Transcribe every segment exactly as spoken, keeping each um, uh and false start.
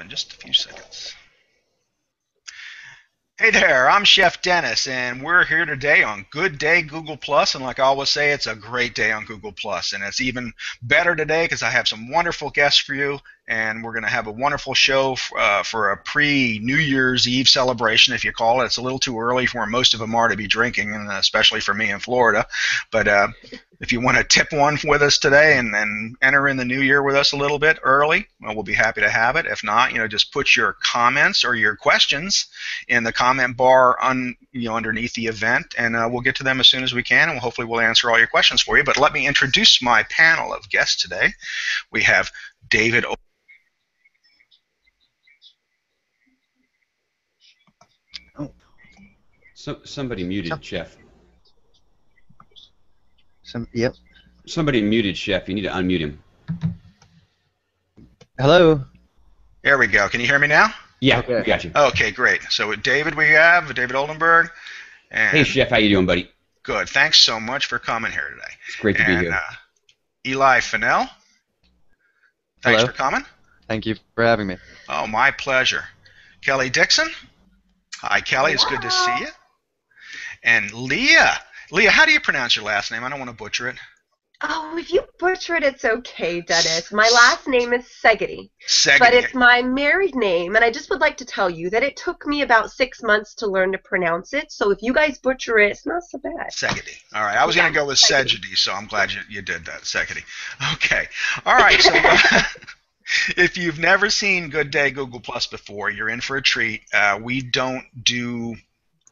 in just a few seconds. Hey there, I'm Chef Dennis, and we're here today on Good Day Google Plus, and like I always say, it's a great day on Google Plus, and it's even better today because I have some wonderful guests for you, and we're going to have a wonderful show uh, for a pre-New Year's Eve celebration, if you call it. It's a little too early for where most of them are to be drinking, and especially for me in Florida, but uh, if you want to tip one with us today and, and enter in the new year with us a little bit early, well, we'll be happy to have it. If not, you know, just put your comments or your questions in the comment bar on, you know, underneath the event, and uh, we'll get to them as soon as we can, and hopefully we'll answer all your questions for you. But let me introduce my panel of guests today. We have David O- oh. So, somebody muted, oh. Chef. Some, yep. Somebody muted Chef. You need to unmute him. Hello. There we go. Can you hear me now? Yeah, okay. We got you. Okay, great. So with David, we have David Oldenburg. And hey, Chef. How you doing, buddy? Good. Thanks so much for coming here today. It's great to and, be here. Uh, Eli Fennell. Thanks Hello. for coming. Thank you for having me. Oh, my pleasure. Kelly Dixon. Hi, Kelly. It's wow. good to see you. And Leah. Leah, how do you pronounce your last name? I don't want to butcher it. Oh, if you butcher it, it's okay, Dennis. My last name is Segedie, Segedie. But it's my married name, and I just would like to tell you that it took me about six months to learn to pronounce it, so if you guys butcher it, it's not so bad. Segedie. All right. I was yeah, going to go with Segedie, so I'm glad you, you did that, Segedie. Okay. All right. So... If you've never seen Good Day Google Plus before, you're in for a treat. Uh, we don't do...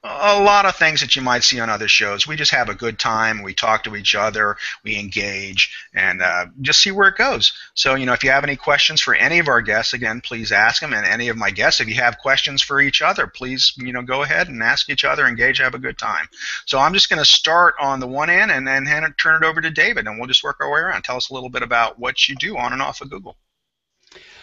a lot of things that you might see on other shows. We just have a good time. We talk to each other. We engage and uh, just see where it goes. So, you know, if you have any questions for any of our guests, again, please ask them. And any of my guests, if you have questions for each other, please, you know, go ahead and ask each other, engage, have a good time. So I'm just going to start on the one end and then hand it, turn it over to David, and we'll just work our way around. Tell us a little bit about what you do on and off of Google.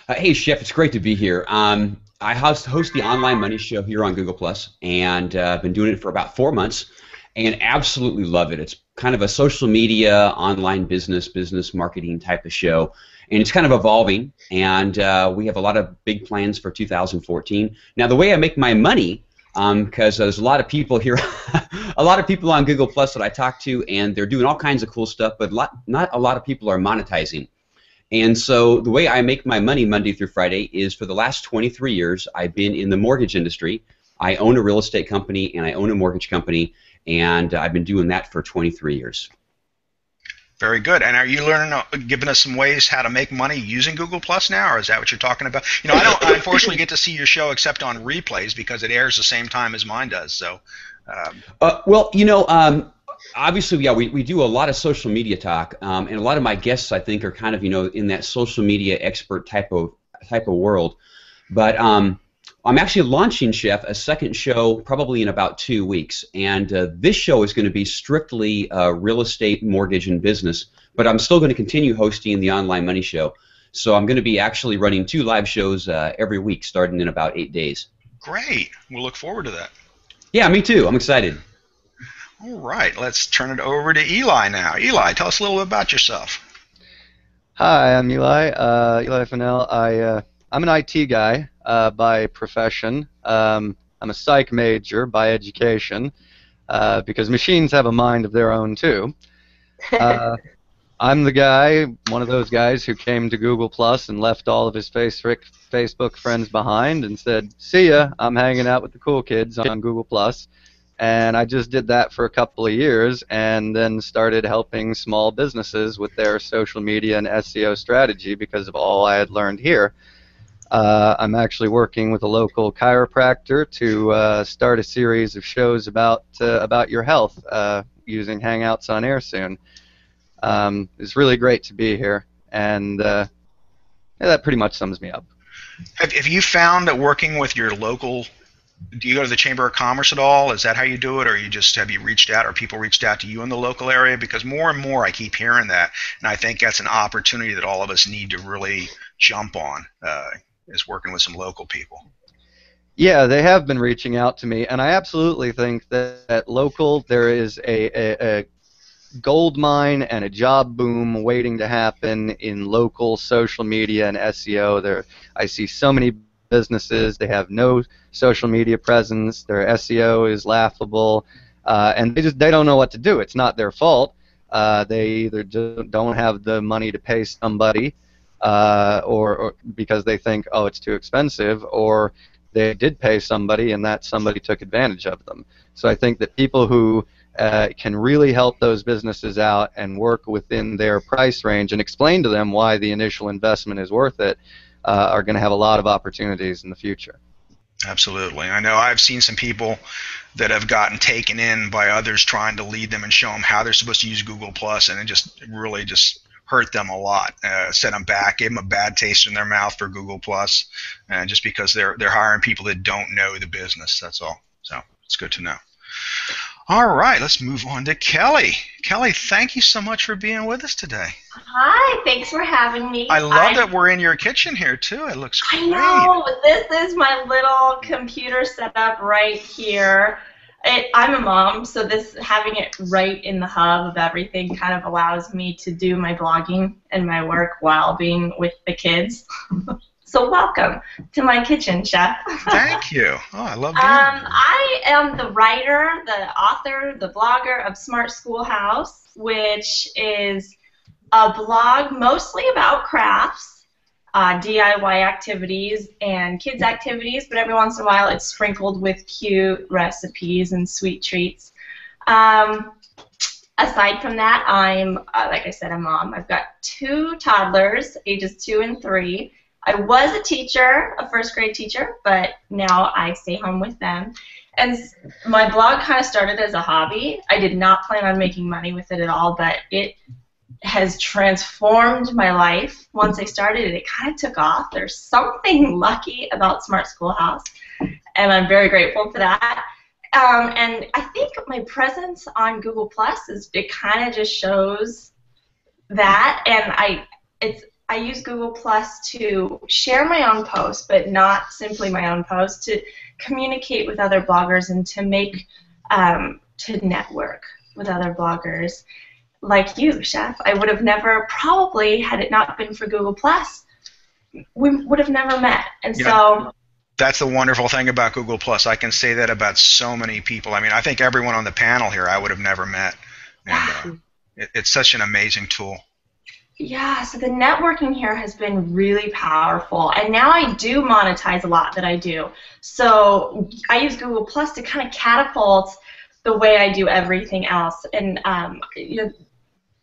Uh, hey, Chef, it's great to be here. Um, I host, host the Online Money Show here on Google Plus, and uh, I've been doing it for about four months, and absolutely love it. It's kind of a social media, online business, business marketing type of show, and it's kind of evolving, and uh, we have a lot of big plans for two thousand fourteen. Now, the way I make my money, because um, there's a lot of people here, a lot of people on Google Plus that I talk to, and they're doing all kinds of cool stuff, but lot, not a lot of people are monetizing. And so the way I make my money Monday through Friday is for the last twenty-three years I've been in the mortgage industry. I own a real estate company and I own a mortgage company, and I've been doing that for twenty-three years. Very good. And are you learning, giving us some ways how to make money using Google Plus now, or is that what you're talking about? You know, I don't I unfortunately get to see your show except on replays because it airs the same time as mine does. So, um. uh, well, you know, um, obviously, yeah, we, we do a lot of social media talk, um, and a lot of my guests, I think, are kind of, you know, in that social media expert type of type of world. But um, I'm actually launching, Chef, a second show probably in about two weeks, and uh, this show is going to be strictly uh, real estate, mortgage, and business. But I'm still going to continue hosting the Online Money Show, so I'm going to be actually running two live shows uh, every week, starting in about eight days. Great. We'll look forward to that. Yeah, me too. I'm excited. All right, let's turn it over to Eli now. Eli, tell us a little bit about yourself. Hi, I'm Eli, uh, Eli Fennell. I, uh, I'm an I T guy uh, by profession. Um, I'm a psych major by education uh, because machines have a mind of their own, too. Uh, I'm the guy, one of those guys who came to Google Plus and left all of his Facebook friends behind and said, see ya, I'm hanging out with the cool kids on Google Plus. And I just did that for a couple of years and then started helping small businesses with their social media and S E O strategy because of all I had learned here. Uh, I'm actually working with a local chiropractor to uh, start a series of shows about, uh, about your health uh, using Hangouts On Air soon. Um, it's really great to be here, and uh, yeah, that pretty much sums me up. Have you found that working with your local... Do you go to the Chamber of Commerce at all? Is that how you do it, or you just have you reached out, or people reached out to you in the local area? Because more and more I keep hearing that, and I think that's an opportunity that all of us need to really jump on, uh, is working with some local people. Yeah, they have been reaching out to me, and I absolutely think that at local there is a, a, a gold mine and a job boom waiting to happen in local social media and S E O. There, I see so many businesses. They have no social media presence. Their S E O is laughable, uh, and they just they don't know what to do. It's not their fault. Uh, they either don't have the money to pay somebody, uh, or, or because they think, oh, it's too expensive, or they did pay somebody, and that somebody took advantage of them. So I think that people who uh, can really help those businesses out and work within their price range and explain to them why the initial investment is worth it uh, are going to have a lot of opportunities in the future. Absolutely. I know I've seen some people that have gotten taken in by others trying to lead them and show them how they're supposed to use Google Plus, and it just really just hurt them a lot, uh, set them back, gave them a bad taste in their mouth for Google Plus, and just because they're they're hiring people that don't know the business, that's all. So it's good to know. All right, let's move on to Kelly. Kelly, thank you so much for being with us today. Hi, thanks for having me. I love I'm, that we're in your kitchen here, too. It looks great. I know. This is my little computer setup right here. It, I'm a mom, so this having it right in the hub of everything kind of allows me to do my blogging and my work while being with the kids. So welcome to my kitchen, Chef. Thank you. Oh, I love that. Um, I am the writer, the author, the blogger of Smart Schoolhouse, which is a blog mostly about crafts, uh, D I Y activities, and kids' activities, but every once in a while it's sprinkled with cute recipes and sweet treats. Um, aside from that, I'm, uh, like I said, a mom. I've got two toddlers, ages two and three. I was a teacher, a first grade teacher, but now I stay home with them. And my blog kind of started as a hobby. I did not plan on making money with it at all, but it has transformed my life. Once I started it, it kind of took off. There's something lucky about Smart Schoolhouse, and I'm very grateful for that. Um, and I think my presence on Google Plus, is it kind of just shows that, and I, it's, I use Google Plus to share my own posts, but not simply my own posts, to communicate with other bloggers and to make, um, to network with other bloggers like you, Chef. I would have never, probably, had it not been for Google Plus, we would have never met. And yeah. So... That's the wonderful thing about Google Plus. I can say that about so many people. I mean, I think everyone on the panel here I would have never met. And, uh, it, it's such an amazing tool. Yeah, so the networking here has been really powerful, and now I do monetize a lot that I do. So I use Google Plus to kind of catapult the way I do everything else, and um, you know,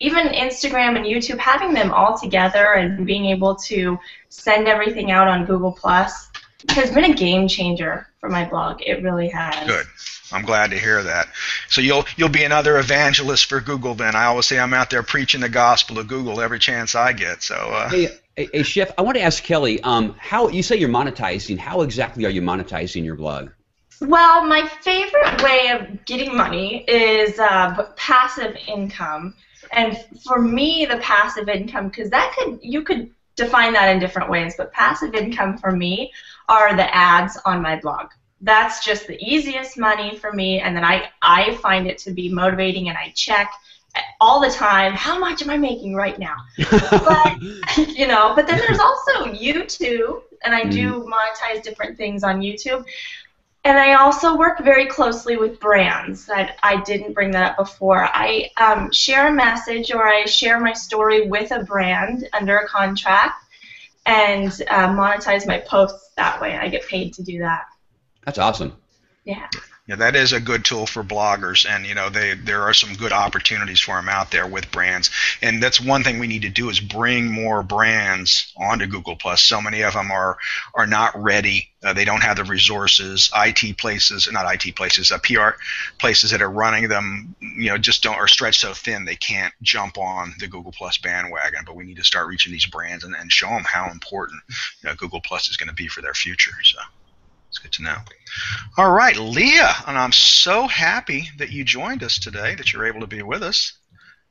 even Instagram and YouTube, having them all together and being able to send everything out on Google Plus has been a game changer for my blog. It really has. Good. I'm glad to hear that. So you'll you'll be another evangelist for Google then. I always say I'm out there preaching the gospel of Google every chance I get. So uh. hey, hey, hey, Chef, I want to ask Kelly, um, how you say you're monetizing. How exactly are you monetizing your blog? Well, my favorite way of getting money is uh, passive income, and for me, the passive income, because that could you could define that in different ways, but passive income for me are the ads on my blog. That's just the easiest money for me, and then I, I find it to be motivating, and I check all the time, how much am I making right now? But, you know, but then there's also YouTube, and I do monetize different things on YouTube, and I also work very closely with brands. I, I didn't bring that up before. I um, share a message, or I share my story with a brand under a contract, and uh, monetize my posts that way. I get paid to do that. That's awesome. Yeah. Yeah, that is a good tool for bloggers, and you know, they there are some good opportunities for them out there with brands. And that's one thing we need to do is bring more brands onto Google Plus. So many of them are are not ready. Uh, they don't have the resources. I T places, not I T places, uh, P R places that are running them, you know, just don't are stretched so thin they can't jump on the Google Plus bandwagon. But we need to start reaching these brands and, and show them how important, you know, Google Plus is going to be for their future. So. It's good to know. All right, Leah, and I'm so happy that you joined us today, that you're able to be with us.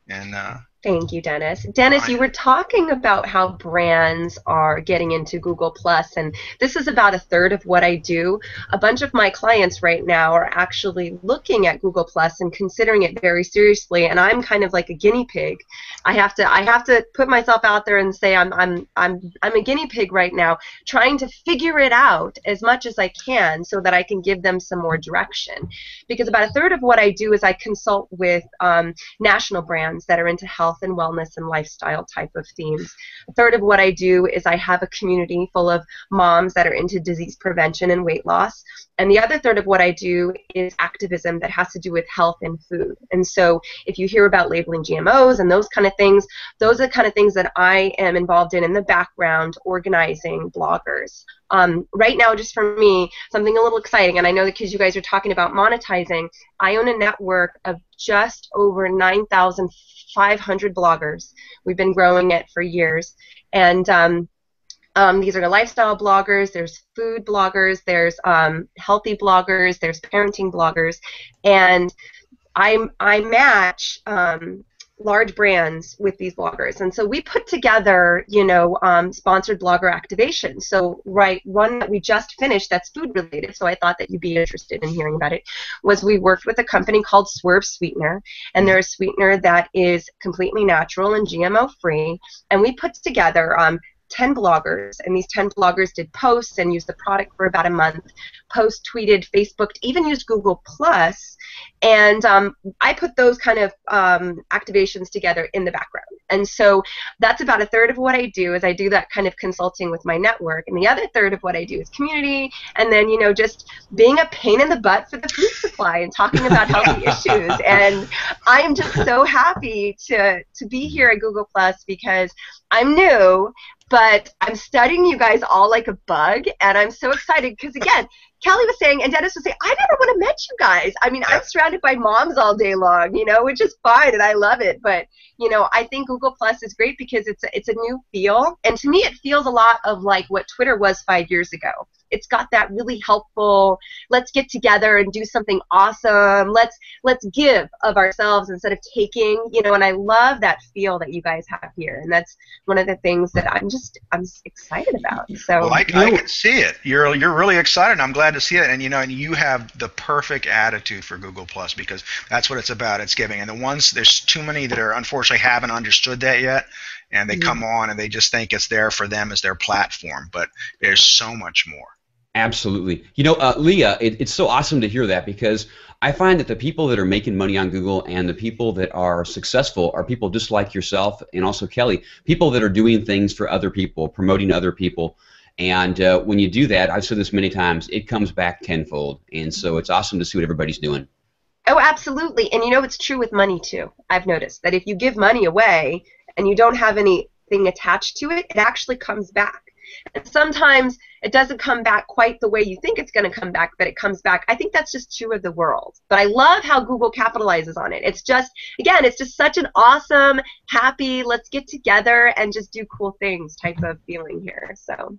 And uh, Thank you, Dennis. Dennis, you were talking about how brands are getting into Google Plus, and this is about a third of what I do. A bunch of my clients right now are actually looking at Google Plus and considering it very seriously, and I'm kind of like a guinea pig. I have to I have to put myself out there and say I'm I'm I'm I'm a guinea pig right now, trying to figure it out as much as I can so that I can give them some more direction. Because about a third of what I do is I consult with um, national brands that are into health and wellness and lifestyle type of themes. A third of what I do is I have a community full of moms that are into disease prevention and weight loss. And the other third of what I do is activism that has to do with health and food. And so if you hear about labeling G M Os and those kind of things, those are the kind of things that I am involved in in the background, organizing bloggers. Um, right now, just for me, something a little exciting, and I know that because you guys are talking about monetizing, I own a network of just over nine thousand five hundred bloggers. We've been growing it for years. And um, Um, these are lifestyle bloggers, there's food bloggers, there's um, healthy bloggers, there's parenting bloggers, and I, I match um, large brands with these bloggers. And so we put together, you know, um, sponsored blogger activation. So right, one that we just finished that's food related, so I thought that you'd be interested in hearing about it, was we worked with a company called Swerve Sweetener, and they're a sweetener that is completely natural and G M O free, and we put together um, ten bloggers, and these ten bloggers did posts and used the product for about a month, post tweeted, Facebooked, even used Google Plus, and um, I put those kind of um, activations together in the background. And so that's about a third of what I do, is I do that kind of consulting with my network, and the other third of what I do is community, and then, you know, just being a pain in the butt for the food supply and talking about healthy issues. And I am just so happy to, to be here at Google Plus, because I'm new, but I'm studying you guys all like a bug, and I'm so excited because, again, Kelly was saying, and Dennis was saying, I never would have met you guys. I mean, yeah. I'm surrounded by moms all day long, you know, which is fine, and I love it. But, you know, I think Google Plus is great because it's a, it's a new feel. And to me, it feels a lot of like what Twitter was five years ago. It's got that really helpful, let's get together and do something awesome. Let's let's give of ourselves instead of taking, you know, and I love that feel that you guys have here. And that's one of the things that I'm just I'm excited about. So well, I, I can see it. You're you're really excited. I'm glad to see it. And you know, and you have the perfect attitude for Google Plus, because that's what it's about. It's giving. And the ones, there's too many that are unfortunately haven't understood that yet. And they mm-hmm. come on and they just think it's there for them as their platform. But there's so much more. Absolutely. You know, uh, Leah, it, it's so awesome to hear that, because I find that the people that are making money on Google and the people that are successful are people just like yourself and also Kelly, people that are doing things for other people, promoting other people. And uh, when you do that, I've said this many times, it comes back tenfold. And so it's awesome to see what everybody's doing. Oh, absolutely. And you know, it's true with money, too. I've noticed that if you give money away and you don't have anything attached to it, it actually comes back. And sometimes it doesn't come back quite the way you think it's going to come back, but it comes back. I think that's just true of the world. But I love how Google capitalizes on it. It's just, again, it's just such an awesome, happy, let's get together and just do cool things type of feeling here. So.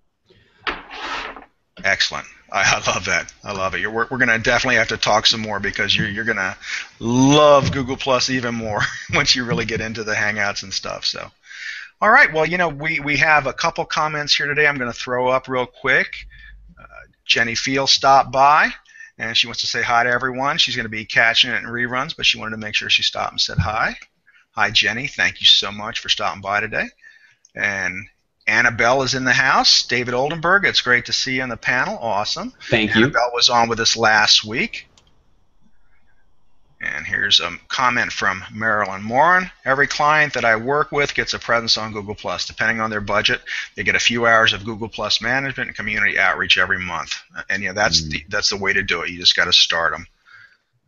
Excellent. I, I love that. I love it. You're, we're we're going to definitely have to talk some more, because you're, you're going to love Google Plus even more once you really get into the Hangouts and stuff. So. All right, well, you know, we, we have a couple comments here today I'm going to throw up real quick. Uh, Jenny Field stopped by, and she wants to say hi to everyone. She's going to be catching it in reruns, but she wanted to make sure she stopped and said hi. Hi, Jenny. Thank you so much for stopping by today. And Annabelle is in the house. David Oldenburg, it's great to see you on the panel. Awesome. Thank Annabelle you. Annabelle was on with us last week. And here's a comment from Marilyn Morin. Every client that I work with gets a presence on Google Plus. Depending on their budget, they get a few hours of Google Plus management and community outreach every month. And yeah, that's mm-hmm. the, that's the way to do it. You just got to start them.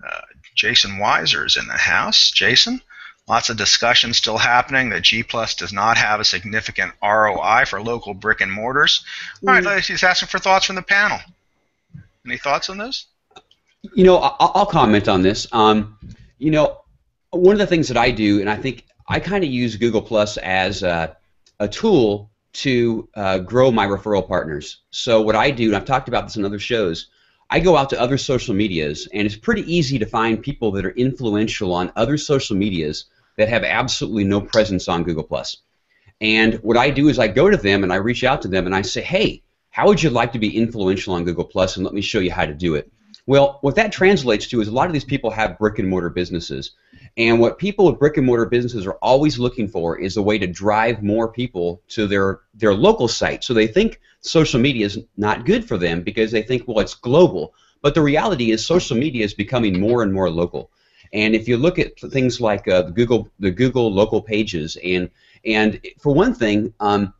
Uh, Jason Weiser is in the house. Jason, lots of discussion still happening that G Plus does not have a significant R O I for local brick and mortars. Mm-hmm. All right, let's just ask for thoughts from the panel. Any thoughts on those? You know, I'll comment on this. Um, you know, one of the things that I do, and I think I kind of use Google Plus as a, a tool to uh, grow my referral partners. So what I do, and I've talked about this in other shows, I go out to other social medias, and it's pretty easy to find people that are influential on other social medias that have absolutely no presence on Google plus. And what I do is I go to them and I reach out to them and I say, hey, how would you like to be influential on Google plus, and let me show you how to do it. Well, what that translates to is a lot of these people have brick and mortar businesses. And what people with brick and mortar businesses are always looking for is a way to drive more people to their, their local site. So they think social media is not good for them because they think, well, it's global. But the reality is social media is becoming more and more local. And if you look at things like uh, the Google, the Google local pages, and and for one thing, um,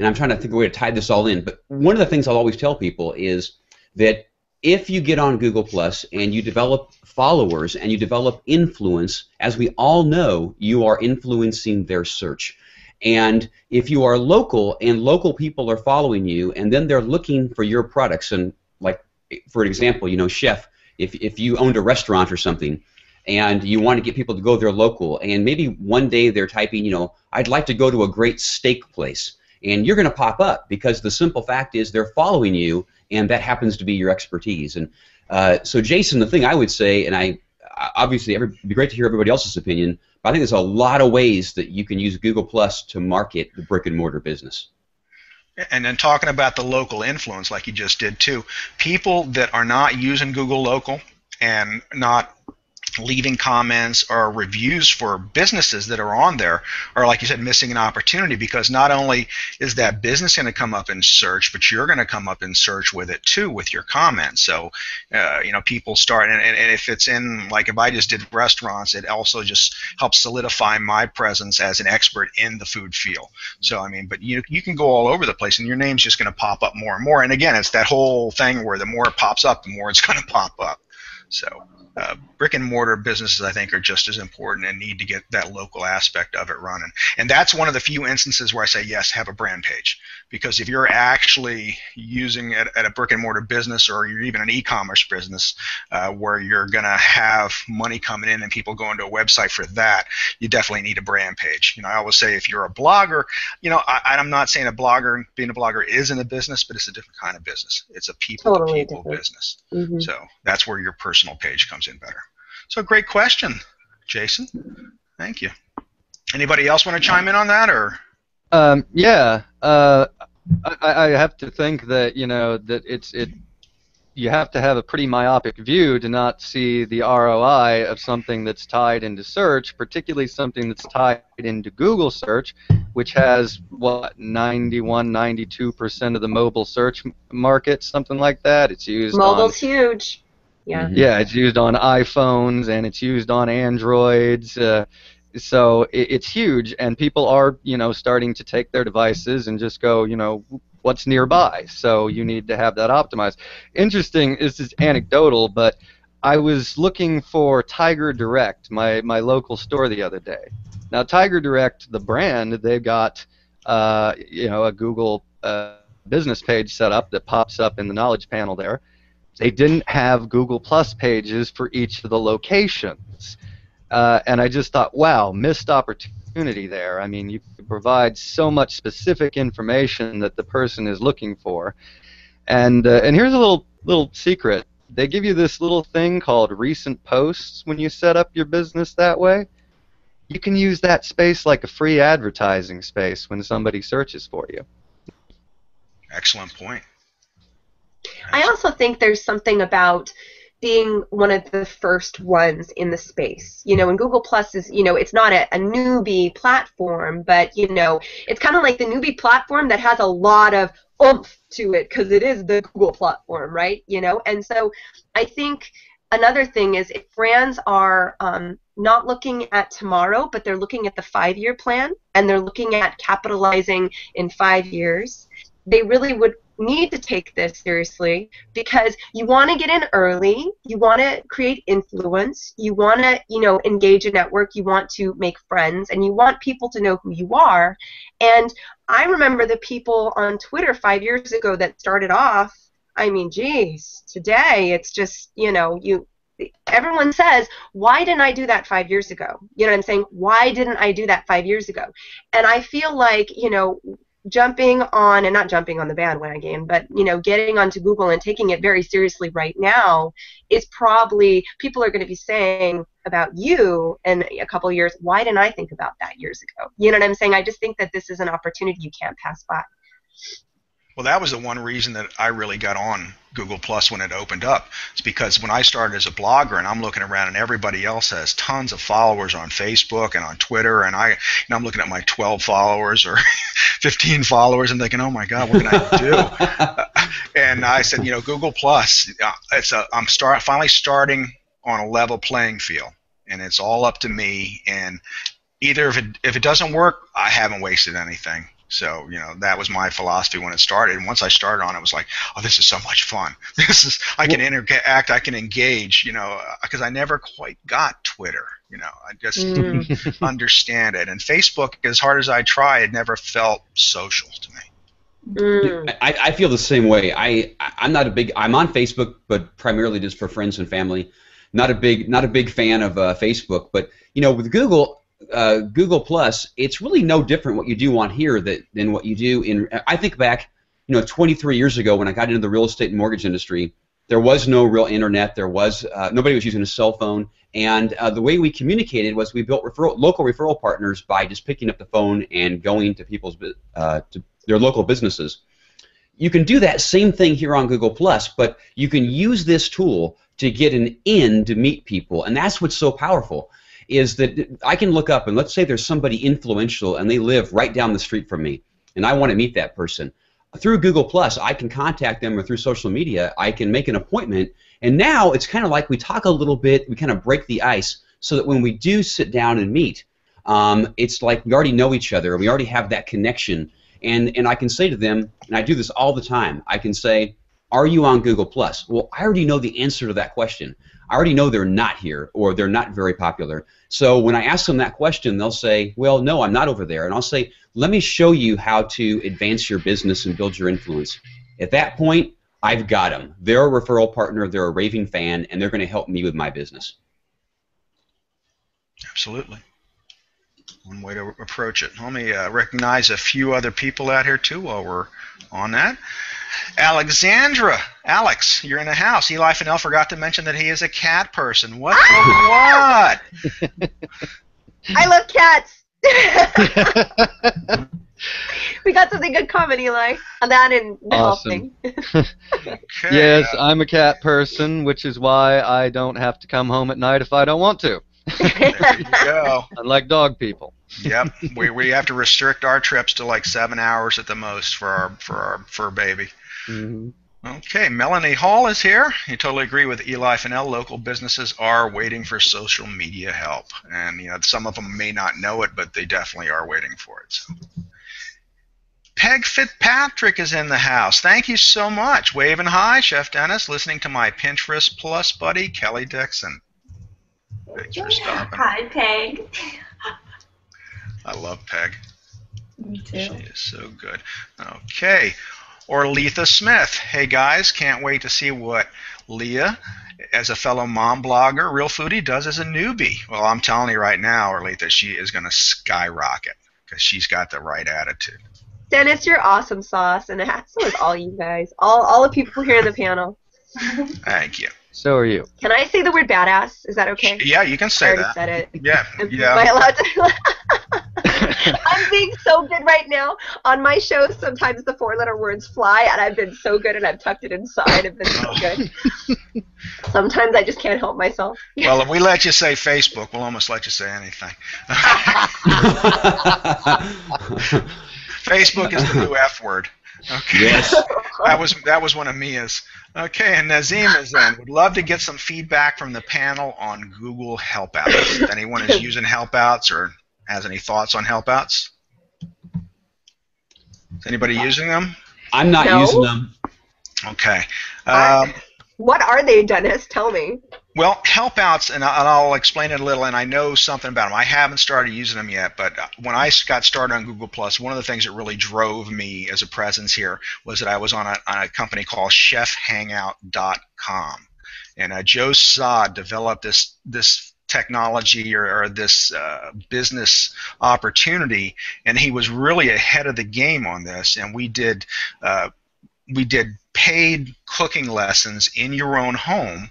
and I'm trying to think of a way to tie this all in, but one of the things I'll always tell people is that if you get on Google plus, and you develop followers and you develop influence, as we all know, you are influencing their search. And if you are local and local people are following you and then they're looking for your products, and like, for example, you know, Chef, if, if you owned a restaurant or something, and you want to get people to go there local, and maybe one day they're typing, you know, I'd like to go to a great steak place, and you're going to pop up because the simple fact is they're following you, and that happens to be your expertise. And uh, so, Jason, the thing I would say, and I obviously every, it'd be great to hear everybody else's opinion, but I think there's a lot of ways that you can use Google Plus to market the brick and mortar business. And then talking about the local influence, like you just did too, people that are not using Google Local and not leaving comments or reviews for businesses that are on there are, like you said, missing an opportunity, because not only is that business going to come up in search, but you're going to come up in search with it too with your comments. So uh, you know, people start, and, and if it's in, like if I just did restaurants, it also just helps solidify my presence as an expert in the food field. So I mean, but you, you can go all over the place and your name's just going to pop up more and more, and again, it's that whole thing where the more it pops up, the more it's going to pop up. So Uh, brick and mortar businesses, I think, are just as important and need to get that local aspect of it running. And that's one of the few instances where I say, yes, have a brand page. Because if you're actually using it at a brick and mortar business, or you're even an e-commerce business uh, where you're going to have money coming in and people going to a website for that, you definitely need a brand page. You know, I always say if you're a blogger, you know, I, I'm not saying a blogger, being a blogger isn't a business, but it's a different kind of business. It's a people-to-people business. Mm-hmm. So that's where your personal page comes in. Better. So great question, Jason. Thank you. Anybody else want to chime in on that, or? Um, yeah, uh, I, I have to think that, you know, that it's it. You have to have a pretty myopic view to not see the R O I of something that's tied into search, particularly something that's tied into Google search, which has what, ninety-one, ninety-two percent of the mobile search market, something like that. It's used. Mobile's on, huge. Yeah. Yeah, it's used on iPhones and it's used on Androids, uh, so it, it's huge, and people are, you know, starting to take their devices and just go, you know, what's nearby. So you need to have that optimized. Interesting, this is anecdotal, but I was looking for Tiger Direct, my my local store, the other day. Now, Tiger Direct, the brand, they've got, uh, you know, a Google uh, business page set up that pops up in the knowledge panel there. They didn't have Google Plus pages for each of the locations. Uh, and I just thought, wow, missed opportunity there. I mean, you provide so much specific information that the person is looking for. And uh, and here's a little little secret. They give you this little thing called recent posts when you set up your business that way. You can use that space like a free advertising space when somebody searches for you. Excellent point. I also think there's something about being one of the first ones in the space. You know, and Google Plus is, you know, it's not a, a newbie platform, but, you know, it's kind of like the newbie platform that has a lot of oomph to it because it is the Google platform, right? You know, and so I think another thing is if brands are um, not looking at tomorrow, but they're looking at the five-year plan, and they're looking at capitalizing in five years, they really would need to take this seriously, because you want to get in early, you want to create influence, you want to, you know, engage a network, you want to make friends, and you want people to know who you are. And I remember the people on Twitter five years ago that started off, I mean, geez, today it's just, you know, you everyone says, why didn't I do that five years ago? You know what I'm saying? Why didn't I do that five years ago? And I feel like, you know, jumping on, and not jumping on the bandwagon, but, you know, getting onto Google and taking it very seriously right now is probably, people are going to be saying about you in a couple of years, why didn't I think about that years ago? You know what I'm saying? I just think that this is an opportunity you can't pass by. Well, that was the one reason that I really got on Google Plus when it opened up. It's because when I started as a blogger and I'm looking around and everybody else has tons of followers on Facebook and on Twitter, and I and I'm looking at my twelve followers or fifteen followers and thinking, oh my God, what can I do? And I said, you know, Google Plus, it's a I'm start finally starting on a level playing field, and it's all up to me. And either if it if it doesn't work, I haven't wasted anything. So, you know, that was my philosophy when it started. And once I started on it, it was like, oh, this is so much fun. This is, I can interact, I can engage, you know, because I never quite got Twitter. You know, I just mm. didn't understand it. And Facebook, as hard as I try, it never felt social to me. Mm. I, I feel the same way. I, I'm not a big, I'm on Facebook, but primarily just for friends and family. Not a big, not a big fan of uh, Facebook. But, you know, with Google, Uh, Google Plus, it's really no different what you do on here that, than what you do in. I think back, you know, twenty-three years ago when I got into the real estate and mortgage industry, there was no real internet. There was uh, nobody was using a cell phone, and uh, the way we communicated was we built referral, local referral partners by just picking up the phone and going to people's uh, to their local businesses. You can do that same thing here on Google Plus, but you can use this tool to get an in to meet people, and that's what's so powerful. Is that I can look up and let's say there's somebody influential and they live right down the street from me and I want to meet that person. Through Google Plus, I can contact them, or through social media I can make an appointment, and now it's kind of like we talk a little bit, we kind of break the ice so that when we do sit down and meet, um, it's like we already know each other, we already have that connection, and, and I can say to them, and I do this all the time, I can say, are you on Google Plus? Well, I already know the answer to that question. I already know they're not here or they're not very popular. So when I ask them that question, they'll say, well, no, I'm not over there. And I'll say, let me show you how to advance your business and build your influence. At that point, I've got them. They're a referral partner, they're a raving fan, and they're going to help me with my business. Absolutely. One way to approach it. Let me uh, recognize a few other people out here too while we're on that. Alexandra, Alex, you're in the house. Eli Fennell forgot to mention that he is a cat person. What? Ah! What? I love cats. We got something good common, Eli, on that and the awesome. Whole thing. Yes, I'm a cat person, which is why I don't have to come home at night if I don't want to. There you go. Unlike dog people. Yep, we we have to restrict our trips to like seven hours at the most for our for our fur baby. Mm-hmm. Okay, Melanie Hall is here. You totally agree with Eli Fennell. Local businesses are waiting for social media help, and you know some of them may not know it, but they definitely are waiting for it. So. Peg Fitzpatrick is in the house. Thank you so much. Waving hi, Chef Dennis. Listening to my Pinterest Plus buddy Kelly Dixon. Thanks for stopping. Hi, Peg. I love Peg. Me too. She is so good. Okay. Or Letha Smith. Hey, guys, can't wait to see what Leah, as a fellow mom blogger, Real Foodie, does as a newbie. Well, I'm telling you right now, Letha, she is going to skyrocket because she's got the right attitude. Dennis, you're awesome sauce, and so is all you guys, all, all the people here in the panel. Thank you. So are you. Can I say the word badass? Is that okay? Yeah, you can say I that. Said it. Yeah, yeah. Am I allowed to? I'm being so good right now. On my show, sometimes the four-letter words fly, and I've been so good, and I've tucked it inside. I've been so good. Sometimes I just can't help myself. Well, if we let you say Facebook, we'll almost let you say anything. Facebook is the new F word. Okay. Yes. That was that was one of Mia's. Okay, and Nazim is in. Would love to get some feedback from the panel on Google Helpouts. If anyone is using Helpouts or has any thoughts on Helpouts? Is anybody using them? I'm not no. using them. Okay. Um, what are they, Dennis? Tell me. Well, Helpouts, and I'll explain it a little, and I know something about them. I haven't started using them yet, but when I got started on Google+, one of the things that really drove me as a presence here was that I was on a, on a company called Chef Hangout dot com, and uh, Joe Saad developed this this technology or, or this uh, business opportunity, and he was really ahead of the game on this. And we did uh, we did paid cooking lessons in your own home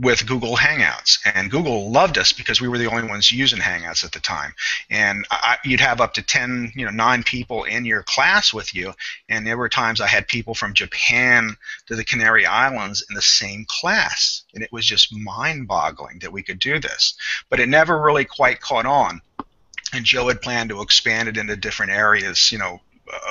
with Google Hangouts, and Google loved us because we were the only ones using Hangouts at the time. And I, you'd have up to ten, you know, nine people in your class with you, and there were times I had people from Japan to the Canary Islands in the same class, and it was just mind-boggling that we could do this. But it never really quite caught on, and Joe had planned to expand it into different areas, you know,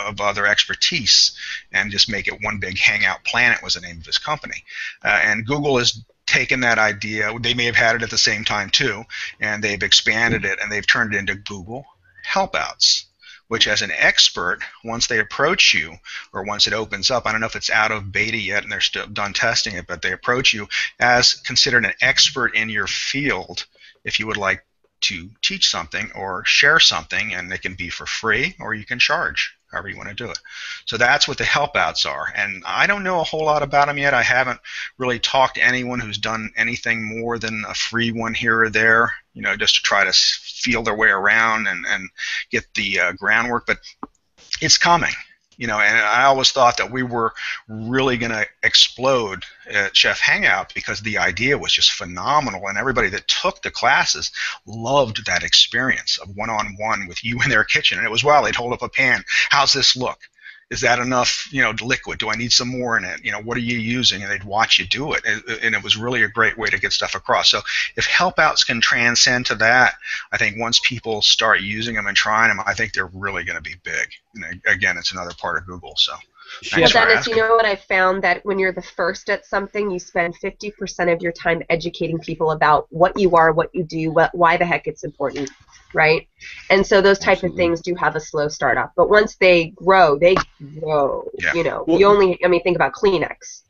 of other expertise, and just make it one big Hangout Planet was the name of his company. Uh, and Google is taken that idea, they may have had it at the same time too, and they've expanded it and they've turned it into Google Helpouts, which as an expert, once they approach you or once it opens up, I don't know if it's out of beta yet and they're still done testing it, but they approach you as considered an expert in your field if you would like to teach something or share something, and it can be for free or you can charge, however you want to do it. So that's what the helpouts are, and I don't know a whole lot about them yet. I haven't really talked to anyone who's done anything more than a free one here or there, you know, just to try to feel their way around and, and get the uh, groundwork, but it's coming. You know, and I always thought that we were really going to explode at Chef Hangout because the idea was just phenomenal, and everybody that took the classes loved that experience of one-on-one with you in their kitchen. And it was, wow, they'd hold up a pan. How's this look? Is that enough, you know, liquid? Do I need some more in it? You know, what are you using? And they'd watch you do it, and, and it was really a great way to get stuff across. So if helpouts can transcend to that, I think once people start using them and trying them, I think they're really going to be big. And again, it's another part of Google. So, well, Dennis, you know what I found? That when you're the first at something, you spend fifty percent of your time educating people about what you are, what you do, what, why the heck it's important, right? And so those type Absolutely. Of things do have a slow start off, but once they grow, they grow. Yeah. You know, well, you only, I mean, think about Kleenex.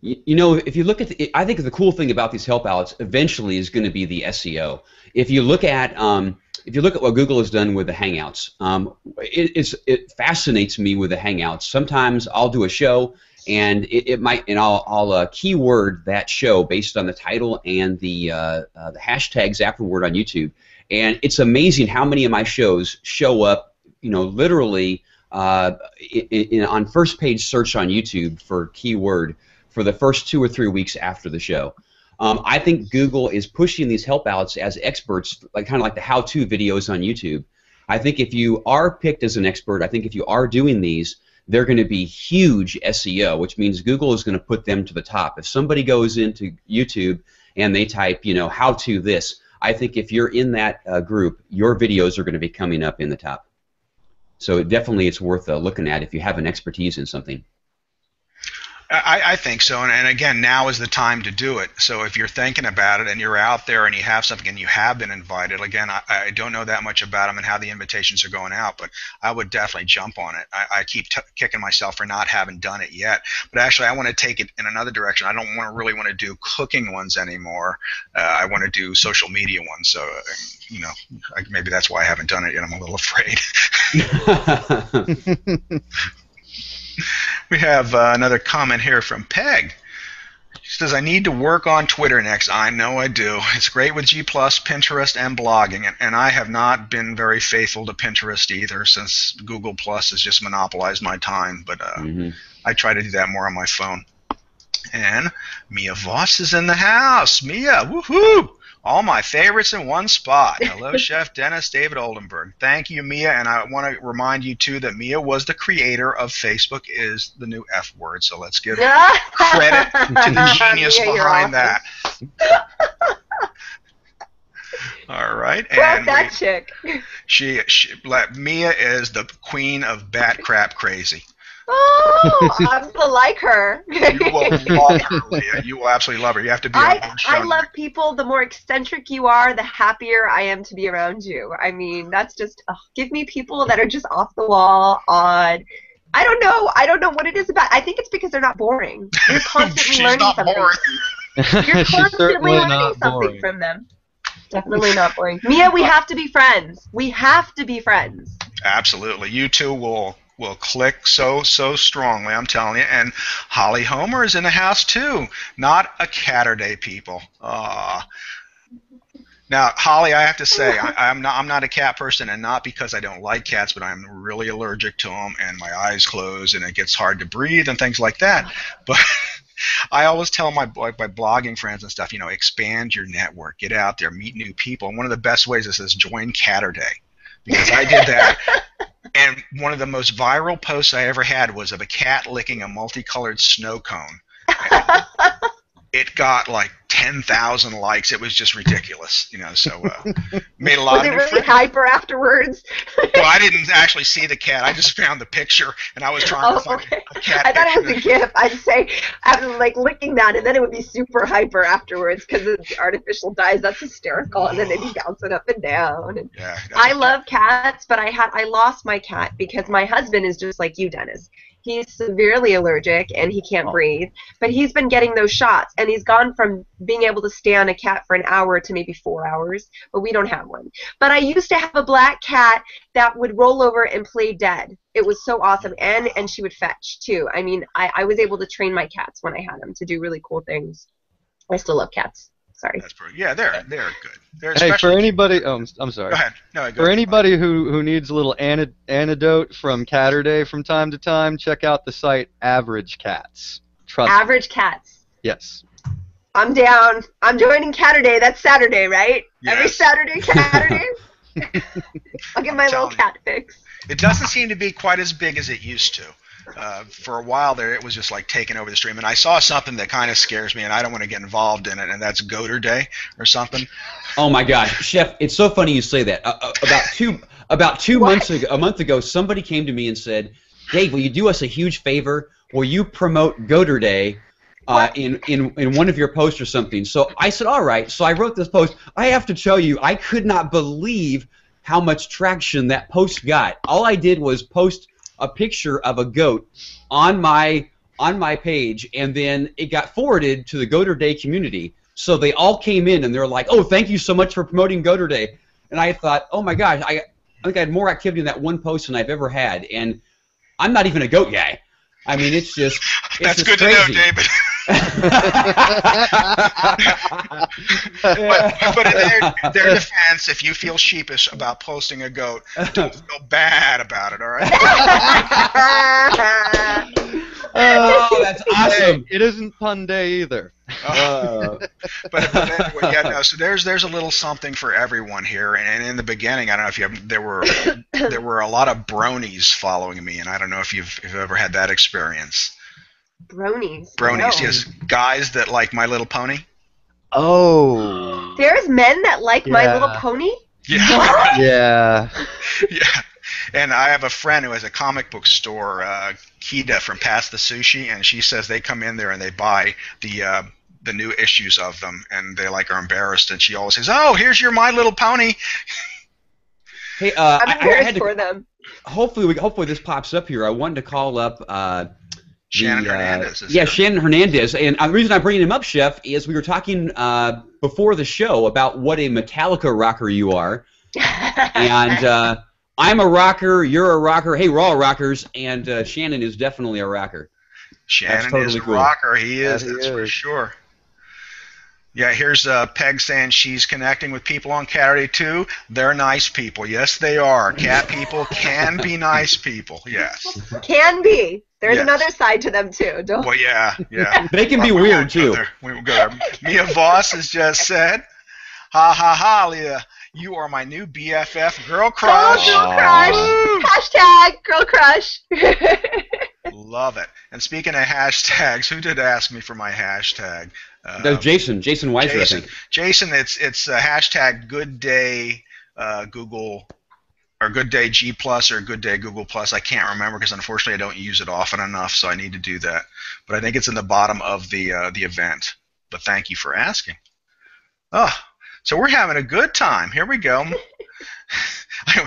You, you know, if you look at, the, I think the cool thing about these helpouts eventually is going to be the S E O. If you look at, um, if you look at what Google has done with the Hangouts, um, it, it's, it fascinates me with the Hangouts. Sometimes I'll do a show, and it, it might, and I'll, I'll uh, keyword that show based on the title and the uh, uh, the hashtags afterward on YouTube. And it's amazing how many of my shows show up, you know, literally uh, in, in, on first page search on YouTube for keyword for the first two or three weeks after the show. Um, I think Google is pushing these helpouts as experts, like kind of like the how-to videos on YouTube. I think if you are picked as an expert, I think if you are doing these, they're going to be huge S E O, which means Google is going to put them to the top. If somebody goes into YouTube and they type, you know, how-to this, I think if you're in that uh, group, your videos are going to be coming up in the top. So it definitely it's worth uh, looking at if you have an expertise in something. I, I think so, and, and again, now is the time to do it. So if you're thinking about it and you're out there and you have something and you have been invited, again, I, I don't know that much about them and how the invitations are going out, but I would definitely jump on it. I, I keep t kicking myself for not having done it yet, but actually I want to take it in another direction. I don't want to really want to do cooking ones anymore. Uh, I want to do social media ones, so uh, you know, I, maybe that's why I haven't done it yet. I'm a little afraid. We have uh, another comment here from Peg. She says, I need to work on Twitter next. I know I do. It's great with G plus, Pinterest, and blogging, and, and I have not been very faithful to Pinterest either since Google plus has just monopolized my time, but uh, mm-hmm. I try to do that more on my phone. And Mia Voss is in the house. Mia, woohoo! All my favorites in one spot. Hello, Chef Dennis, David Oldenburg. Thank you, Mia, and I want to remind you, too, that Mia was the creator of Facebook is the new F word, so let's give credit to the genius Mia, behind that. All right. And that we, chick. She, she, Mia is the queen of bat crap crazy. Oh, I will like her. You will love her, Leah. You will absolutely love her. You have to be I, on show. I love people. The more eccentric you are, the happier I am to be around you. I mean, that's just, oh, give me people that are just off the wall, odd. I don't know. I don't know what it is about. I think it's because they're not boring. You're constantly She's learning not something. Boring. You're constantly learning something boring. From them. Definitely not boring. Mia, we have to be friends. We have to be friends. Absolutely. You two will... will click so, so strongly, I'm telling you. And Holly Homer is in the house, too. Not a Caturday, people. Uh, Now, Holly, I have to say, I, I'm not I'm not a cat person, and not because I don't like cats, but I'm really allergic to them, and my eyes close, and it gets hard to breathe, and things like that. But I always tell my my blogging friends and stuff, you know, expand your network, get out there, meet new people. And one of the best ways is this, join Caturday, because I did that. And one of the most viral posts I ever had was of a cat licking a multicolored snow cone. And it got like ten thousand likes. It was just ridiculous, you know. So uh, made a lot. Was it of really friends. Hyper afterwards? Well, I didn't actually see the cat. I just found the picture, and I was trying oh, to find okay. a cat. I thought picture. It was a GIF. I'd say I was like licking that, and then it would be super hyper afterwards because of the artificial dyes. That's hysterical, and then they'd be bouncing up and down. And yeah, I love cats, but I had I lost my cat because my husband is just like you, Dennis. He's severely allergic, and he can't breathe. But he's been getting those shots, and he's gone from being able to stay on a cat for an hour to maybe four hours, but we don't have one. But I used to have a black cat that would roll over and play dead. It was so awesome, and, and she would fetch, too. I mean, I, I was able to train my cats when I had them to do really cool things. I still love cats. Sorry. That's pretty, yeah, they're they're good. They're hey, for anybody, oh, I'm, I'm sorry. Go ahead. No, go for ahead. Anybody who who needs a little aned, antidote from Caturday from time to time, check out the site Average Cats. Trust Average me. Cats. Yes. I'm down. I'm joining Caturday. That's Saturday, right? Yes. Every Saturday, Caturday. I'll get my little cat fix. It doesn't seem to be quite as big as it used to. Uh, for a while there, it was just like taking over the stream, and I saw something that kind of scares me, and I don't want to get involved in it, and that's Goater Day or something. Oh my gosh, Chef! It's so funny you say that. Uh, about two, about two what? months ago, a month ago, somebody came to me and said, "Dave, will you do us a huge favor? Will you promote Goater Day uh, in in in one of your posts or something?" So I said, "All right." So I wrote this post. I have to tell you, I could not believe how much traction that post got. All I did was post a picture of a goat on my on my page, and then it got forwarded to the Goater Day community. So they all came in, and they're like, "Oh, thank you so much for promoting Goater Day." And I thought, "Oh my gosh, I, I think I had more activity in that one post than I've ever had." And I'm not even a goat guy. I mean, it's just it's that's just good crazy. To know, David. but, but in their, their defense, if you feel sheepish about posting a goat, don't feel bad about it, all right? Oh, that's awesome. It isn't pun day either. Uh, but, but anyway, yeah, no, so there's there's a little something for everyone here, and, and in the beginning, I don't know if you have, there were there were a lot of bronies following me, and I don't know if you've, if you've ever had that experience. Bronies. Bronies, no. Yes. Guys that like My Little Pony. Oh. There's men that like yeah. My Little Pony? Yeah. What? Yeah. Yeah. And I have a friend who has a comic book store, uh, Kida from Past the Sushi, and she says they come in there and they buy the uh, the new issues of them, and they like are embarrassed, and she always says, "Oh, here's your My Little Pony." Hey, uh, I'm embarrassed I had to, for them. Hopefully, we, hopefully this pops up here. I wanted to call up. Uh, The, Shannon Hernandez. Uh, yeah, here. Shannon Hernandez. And uh, the reason I'm bringing him up, Chef, is we were talking uh, before the show about what a Metallica rocker you are. And uh, I'm a rocker, you're a rocker, hey, we're all rockers, and uh, Shannon is definitely a rocker. Shannon totally is a cool. rocker, he is, yeah, he that's is. for sure. Yeah, here's uh, Peg saying she's connecting with people on Caturday too. They're nice people. Yes, they are. Cat people can be nice people. Yes. Can be. There's yes. another side to them too. Don't. Well, yeah, yeah. They can well, be we weird too. There. We will go there. Mia Voss has just said, "Ha ha ha, Leah, you are my new B F F, girl crush." Girl, girl crush. Woo! Hashtag girl crush. Love it. And speaking of hashtags, who did ask me for my hashtag? Um, That's Jason. Jason Weiser, Jason, I think. Jason, it's it's uh, hashtag Good Day uh, Google or Good Day G Plus or Good Day Google Plus. I can't remember because unfortunately I don't use it often enough, so I need to do that. But I think it's in the bottom of the uh, the event. But thank you for asking. Oh, so we're having a good time. Here we go.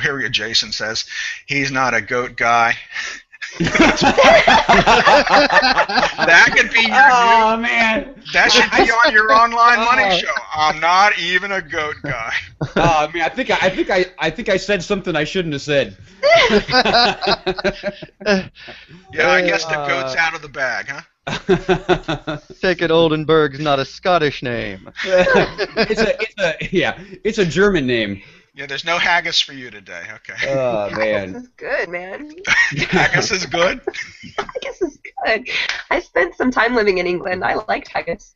Here we go. Jason says he's not a goat guy. That could be your oh, man. That should be on your online money show. I'm not even a goat guy. Oh man, I think I, I think I I think I said something I shouldn't have said. Yeah, I guess the goat's out of the bag, huh? Take it Oldenburg's not a Scottish name. it's a, it's a, yeah, it's a German name. Yeah, there's no haggis for you today. Okay. Oh, man. Haggis is good, man. Haggis is good? Haggis is good. I spent some time living in England. I liked haggis.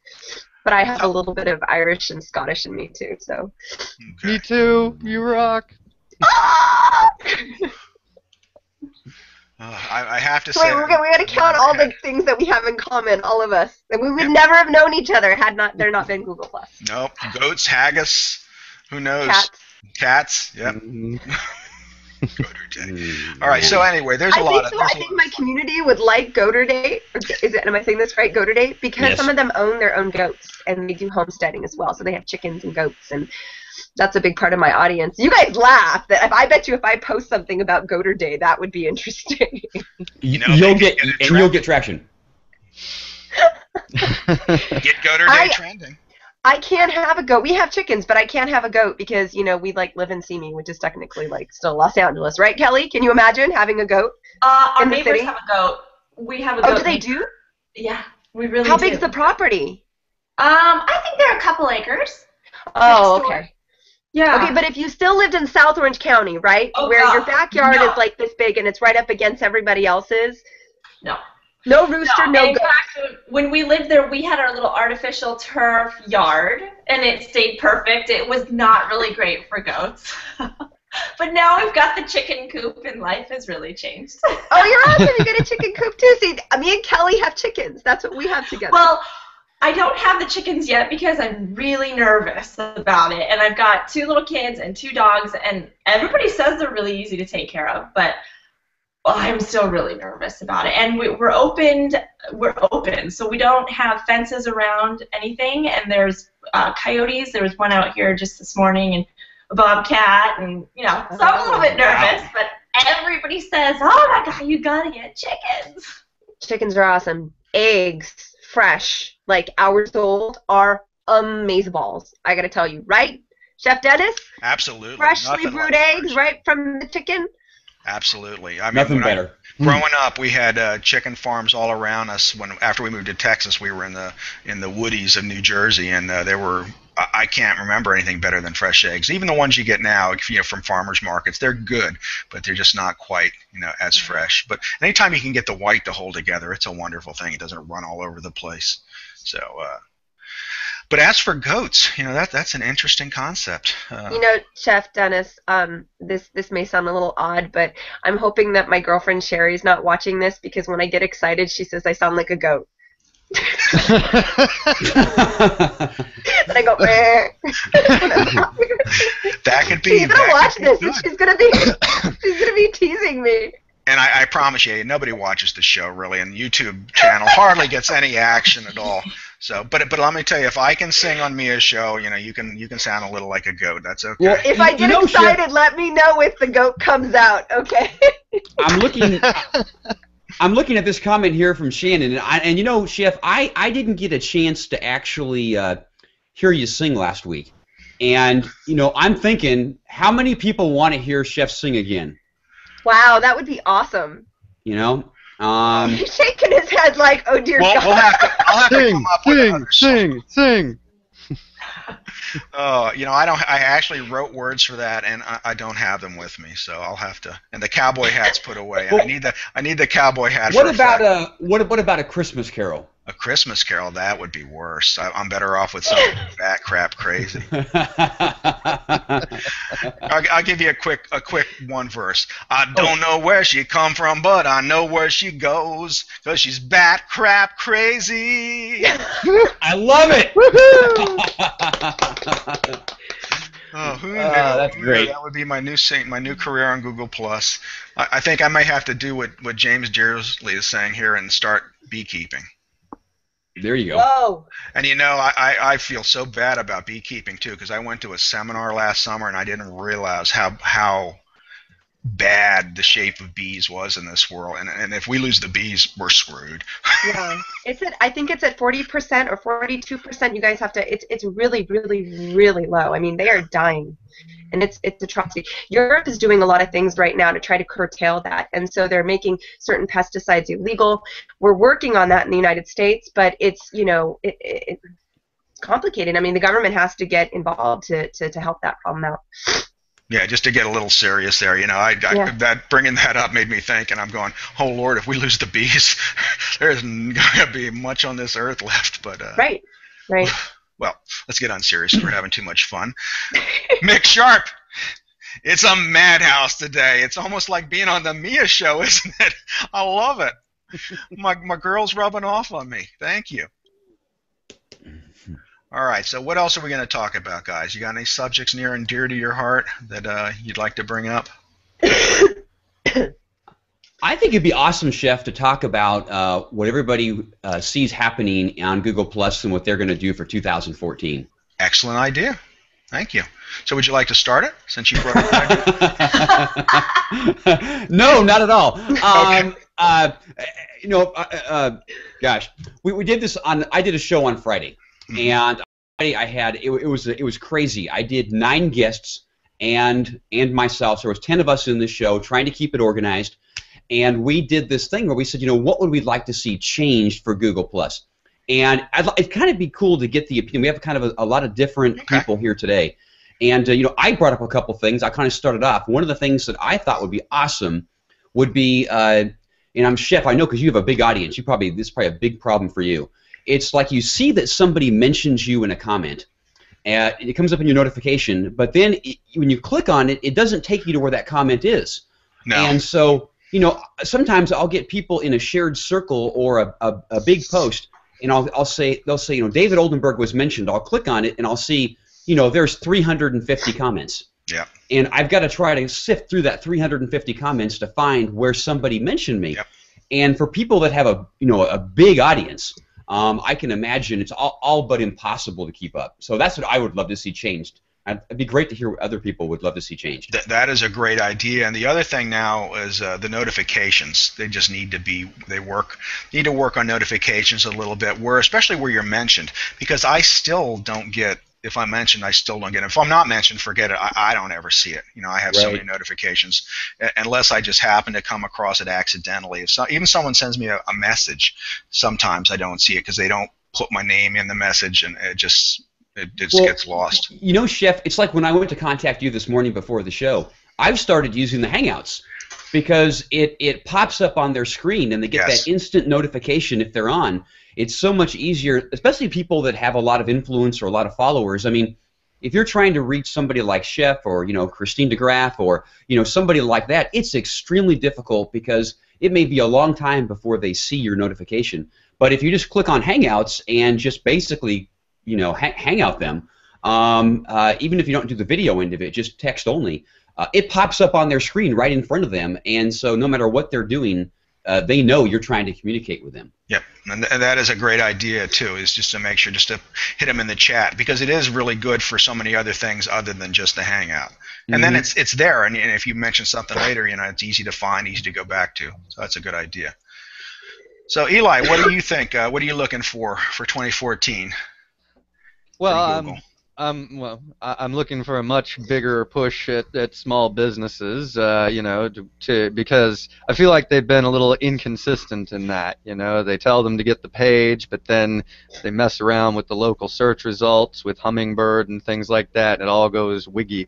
But I have a little bit of Irish and Scottish in me, too. So. Okay. Me, too. You rock. Ah! Uh, I, I have to so say... Wait, we've got to count all the things that we have in common, all of us. And we would yep. never have known each other had not there not been Google plus. Nope. Goats, haggis, who knows? Cats. Cats, yep. Goater Day. All right, so anyway, there's a I lot think of... So, I think my community would like Goater Day. Is it, am I saying this right, Goater Day? Because yes. some of them own their own goats, and they do homesteading as well. So they have chickens and goats, and... That's a big part of my audience. You guys laugh. That if I bet you, if I post something about Goater Day, that would be interesting. You know, you'll get, get and you'll get traction. Get Goater Day I, trending. I can't have a goat. We have chickens, but I can't have a goat because you know we like live in Simi, which is technically like still Los Angeles, right, Kelly? Can you imagine having a goat? Uh, our neighbors city? have a goat. We have a goat. Oh, do they do? Yeah, we really. How do. big's the property? Um, I think there are a couple acres. Oh, okay. Yeah. Okay, but if you still lived in South Orange County, right, oh, where God. your backyard no. is like this big and it's right up against everybody else's? No. No rooster, no, no In goat. fact, when we lived there, we had our little artificial turf yard, and it stayed perfect. It was not really great for goats. But now I've got the chicken coop, and life has really changed. Oh, you're awesome. You got a chicken coop, too. See, me and Kelly have chickens. That's what we have together. Well, I don't have the chickens yet because I'm really nervous about it, and I've got two little kids and two dogs, and everybody says they're really easy to take care of, but well, I'm still really nervous about it. And we, we're opened, we're open, so we don't have fences around anything. And there's uh, coyotes. There was one out here just this morning, and a bobcat, and you know, so I'm a little bit nervous. But everybody says, "Oh my God, you gotta get chickens." Chickens are awesome. Eggs. Fresh, like hours old, are amazeballs. I gotta tell you, right, Chef Dennis? Absolutely. Freshly Nothing brewed like eggs, fresh. right from the chicken. Absolutely. I mean, Nothing better. I, growing up, we had uh, chicken farms all around us. When after we moved to Texas, we were in the in the woodies of New Jersey, and uh, there were. I can't remember anything better than fresh eggs. Even the ones you get now, you know, from farmers markets, they're good, but they're just not quite, you know, as fresh. But anytime you can get the white to hold together, it's a wonderful thing. It doesn't run all over the place. So, uh, but as for goats, you know, that that's an interesting concept. Uh, you know, Chef Dennis, um, this this may sound a little odd, but I'm hoping that my girlfriend Sherry's not watching this because when I get excited, she says I sound like a goat. And I go, that could be. She's gonna watch this. And she's gonna be, she's gonna be teasing me. And I, I promise you, nobody watches the show really, and YouTube channel hardly gets any action at all. So, but but let me tell you, if I can sing on Mia's show, you know, you can you can sound a little like a goat. That's okay. Well, if I get no excited, shit. let me know if the goat comes out. Okay. I'm looking. I'm looking at this comment here from Shannon, and, I, and you know, Chef, I, I didn't get a chance to actually uh, hear you sing last week. And, you know, I'm thinking, how many people want to hear Chef sing again? Wow, that would be awesome. You know? Um, He's shaking his head like, oh, dear well, God. We'll have to, I'll have sing, to come up sing, with another song. Sing, sing, sing. Uh, you know, I don't. I actually wrote words for that, and I, I don't have them with me, so I'll have to. And the cowboy hat's put away. Well, I need the. I need the cowboy hat. What for about a, a what? What about a Christmas Carol? A Christmas Carol? That would be worse. I, I'm better off with something that crap crazy. I'll, I'll give you a quick a quick one verse. I don't oh. know where she come from, but I know where she goes, 'cause she's bat crap crazy. I love it. Oh, who knew? Uh, that's who great. Knew that would be my new saint, my new career on Google plus. I, I think I might have to do what, what James Dearsley is saying here and start beekeeping. There you go. Whoa. And you know, I, I feel so bad about beekeeping too because I went to a seminar last summer and I didn't realize how how bad the shape of bees was in this world, and and if we lose the bees, we're screwed. Yeah, it's at, I think it's at forty percent or forty-two percent. You guys have to. It's it's really really really low. I mean, they are dying, and it's it's atrocity. Europe is doing a lot of things right now to try to curtail that, and so they're making certain pesticides illegal. We're working on that in the United States, but it's you know it. it it's complicated. I mean, the government has to get involved to to to help that problem out. Yeah, just to get a little serious there, you know, I, I yeah. that bringing that up made me think, and I'm going, oh Lord, if we lose the bees, there isn't going to be much on this earth left. But uh, right, right. Well, let's get on serious. We're having too much fun. Mick Sharp, it's a madhouse today. It's almost like being on the Mia show, isn't it? I love it. My my girl's rubbing off on me. Thank you. All right, so what else are we going to talk about, guys? You got any subjects near and dear to your heart that uh, you'd like to bring up? I think it'd be awesome, Chef, to talk about uh, what everybody uh, sees happening on Google Plus and what they're going to do for two thousand fourteen. Excellent idea. Thank you. So would you like to start it, since you brought it back? No, not at all. Um, okay. uh, you know, uh, uh, gosh, we, we did this on – I did a show on Friday. And I had it, it was it was crazy. I did nine guests and and myself. So there was ten of us in this show trying to keep it organized. And we did this thing where we said, you know, what would we like to see changed for Google Plus? And I'd, it'd kind of be cool to get the opinion. We have kind of a, a lot of different okay. people here today. And uh, you know, I brought up a couple things. I kind of started off. One of the things that I thought would be awesome would be, uh, and I'm Chef. I know because you have a big audience. You probably this is probably a big problem for you. It's like you see that somebody mentions you in a comment, and it comes up in your notification, but then it, when you click on it, it doesn't take you to where that comment is. No. And so, you know, sometimes I'll get people in a shared circle or a, a, a big post, and I'll, I'll say, they'll say, you know, David Oldenburg was mentioned. I'll click on it, and I'll see, you know, there's three hundred fifty comments. Yeah. And I've got to try to sift through that three hundred fifty comments to find where somebody mentioned me. Yep. And for people that have a, you know, a big audience, Um, I can imagine it's all, all but impossible to keep up. So that's what I would love to see changed. It'd be great to hear what other people would love to see changed. That, that is a great idea. And the other thing now is uh, the notifications. They just need to be they work need to work on notifications a little bit, where especially where you're mentioned, because I still don't get. If I'm mentioned, I still don't get it. If I'm not mentioned, forget it. I, I don't ever see it. You know, I have right. so many notifications, unless I just happen to come across it accidentally. If so, even someone sends me a, a message, sometimes I don't see it because they don't put my name in the message, and it just it just well, gets lost. You know, Chef, it's like when I went to contact you this morning before the show. I've started using the Hangouts because it it pops up on their screen, and they get yes. that instant notification if they're on. It's so much easier, especially people that have a lot of influence or a lot of followers. I mean, if you're trying to reach somebody like Chef or, you know, Christine DeGraff or, you know, somebody like that, it's extremely difficult because it may be a long time before they see your notification. But if you just click on Hangouts and just basically, you know, ha hang out them, um, uh, even if you don't do the video end of it, just text only, uh, it pops up on their screen right in front of them. And so no matter what they're doing, Uh, they know you're trying to communicate with them. Yep, and, th and that is a great idea too. Is just to make sure just to hit them in the chat, because it is really good for so many other things other than just the Hangout. And mm-hmm. then it's it's there, and, and if you mention something later, you know it's easy to find, easy to go back to. So that's a good idea. So Eli, what do you think? Uh, what are you looking for for twenty fourteen? Well, um, um, well, I'm looking for a much bigger push at, at small businesses, uh, you know, to, to because I feel like they've been a little inconsistent in that. You know, they tell them to get the page, but then they mess around with the local search results with Hummingbird and things like that, and it all goes wiggy.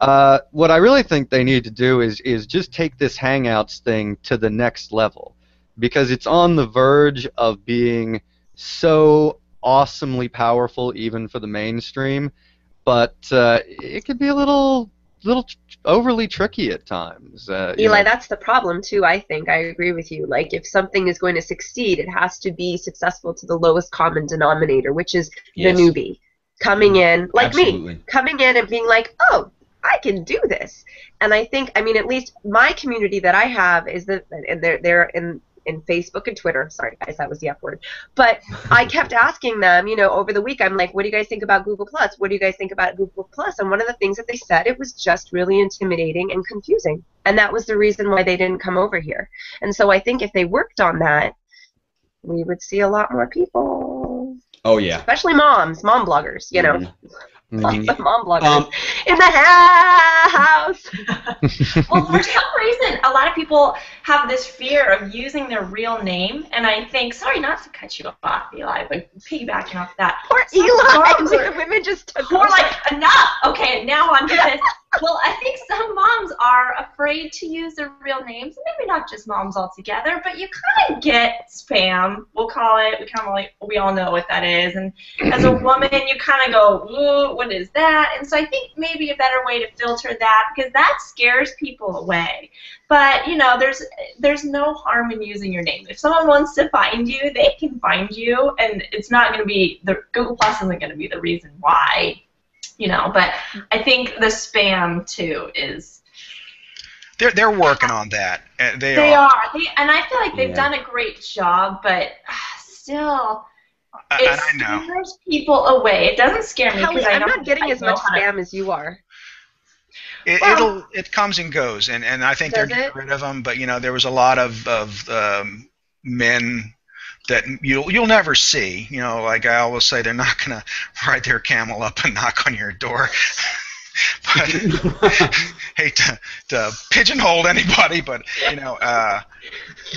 Uh, what I really think they need to do is is just take this Hangouts thing to the next level, because it's on the verge of being so awesomely powerful even for the mainstream, but uh, it could be a little little overly tricky at times. Uh, Eli, you know. That's the problem too, I think. I agree with you. Like, if something is going to succeed, it has to be successful to the lowest common denominator, which is yes. the newbie. Coming in, like Absolutely. me, coming in and being like, oh, I can do this. And I think, I mean, at least my community that I have is that, and they're, they're in and Facebook and Twitter. Sorry, guys, that was the F word. But I kept asking them, you know, over the week, I'm like, what do you guys think about Google Plus? What do you guys think about Google Plus? And one of the things that they said, it was just really intimidating and confusing. And that was the reason why they didn't come over here. And so I think if they worked on that, we would see a lot more people. Oh, yeah. Especially moms, mom bloggers, you know. Mm. Lots of mom bloggers um, in the house. Well, for some reason, a lot of people have this fear of using their real name, and I think, sorry not to cut you off, Eli, but piggybacking off that. Poor some Eli. Are, women just took We're like, enough. Okay, now on to this. Well, I think some moms are afraid to use their real names. Maybe not just moms altogether, but you kind of get spam, we'll call it. We kind of like, we all know what that is. And as a woman, you kind of go, ooh, what is that? And so I think maybe a better way to filter that, because that scares people away. But, you know, there's there's no harm in using your name. If someone wants to find you, they can find you, and it's not going to be, the Google Plus isn't going to be the reason why. You know, but I think the spam too is. They're they're working on that. They, they are. are. They, and I feel like they've yeah. done a great job, but still, I, it I know. scares people away. It doesn't scare me because I'm not getting as much spam as you are. It, well, it'll it comes and goes, and and I think they're getting rid of them. But you know, there was a lot of of um, men that you'll, you'll never see. You know, like I always say, they're not going to ride their camel up and knock on your door. But hate to, to pigeonhole anybody, but, you know, uh,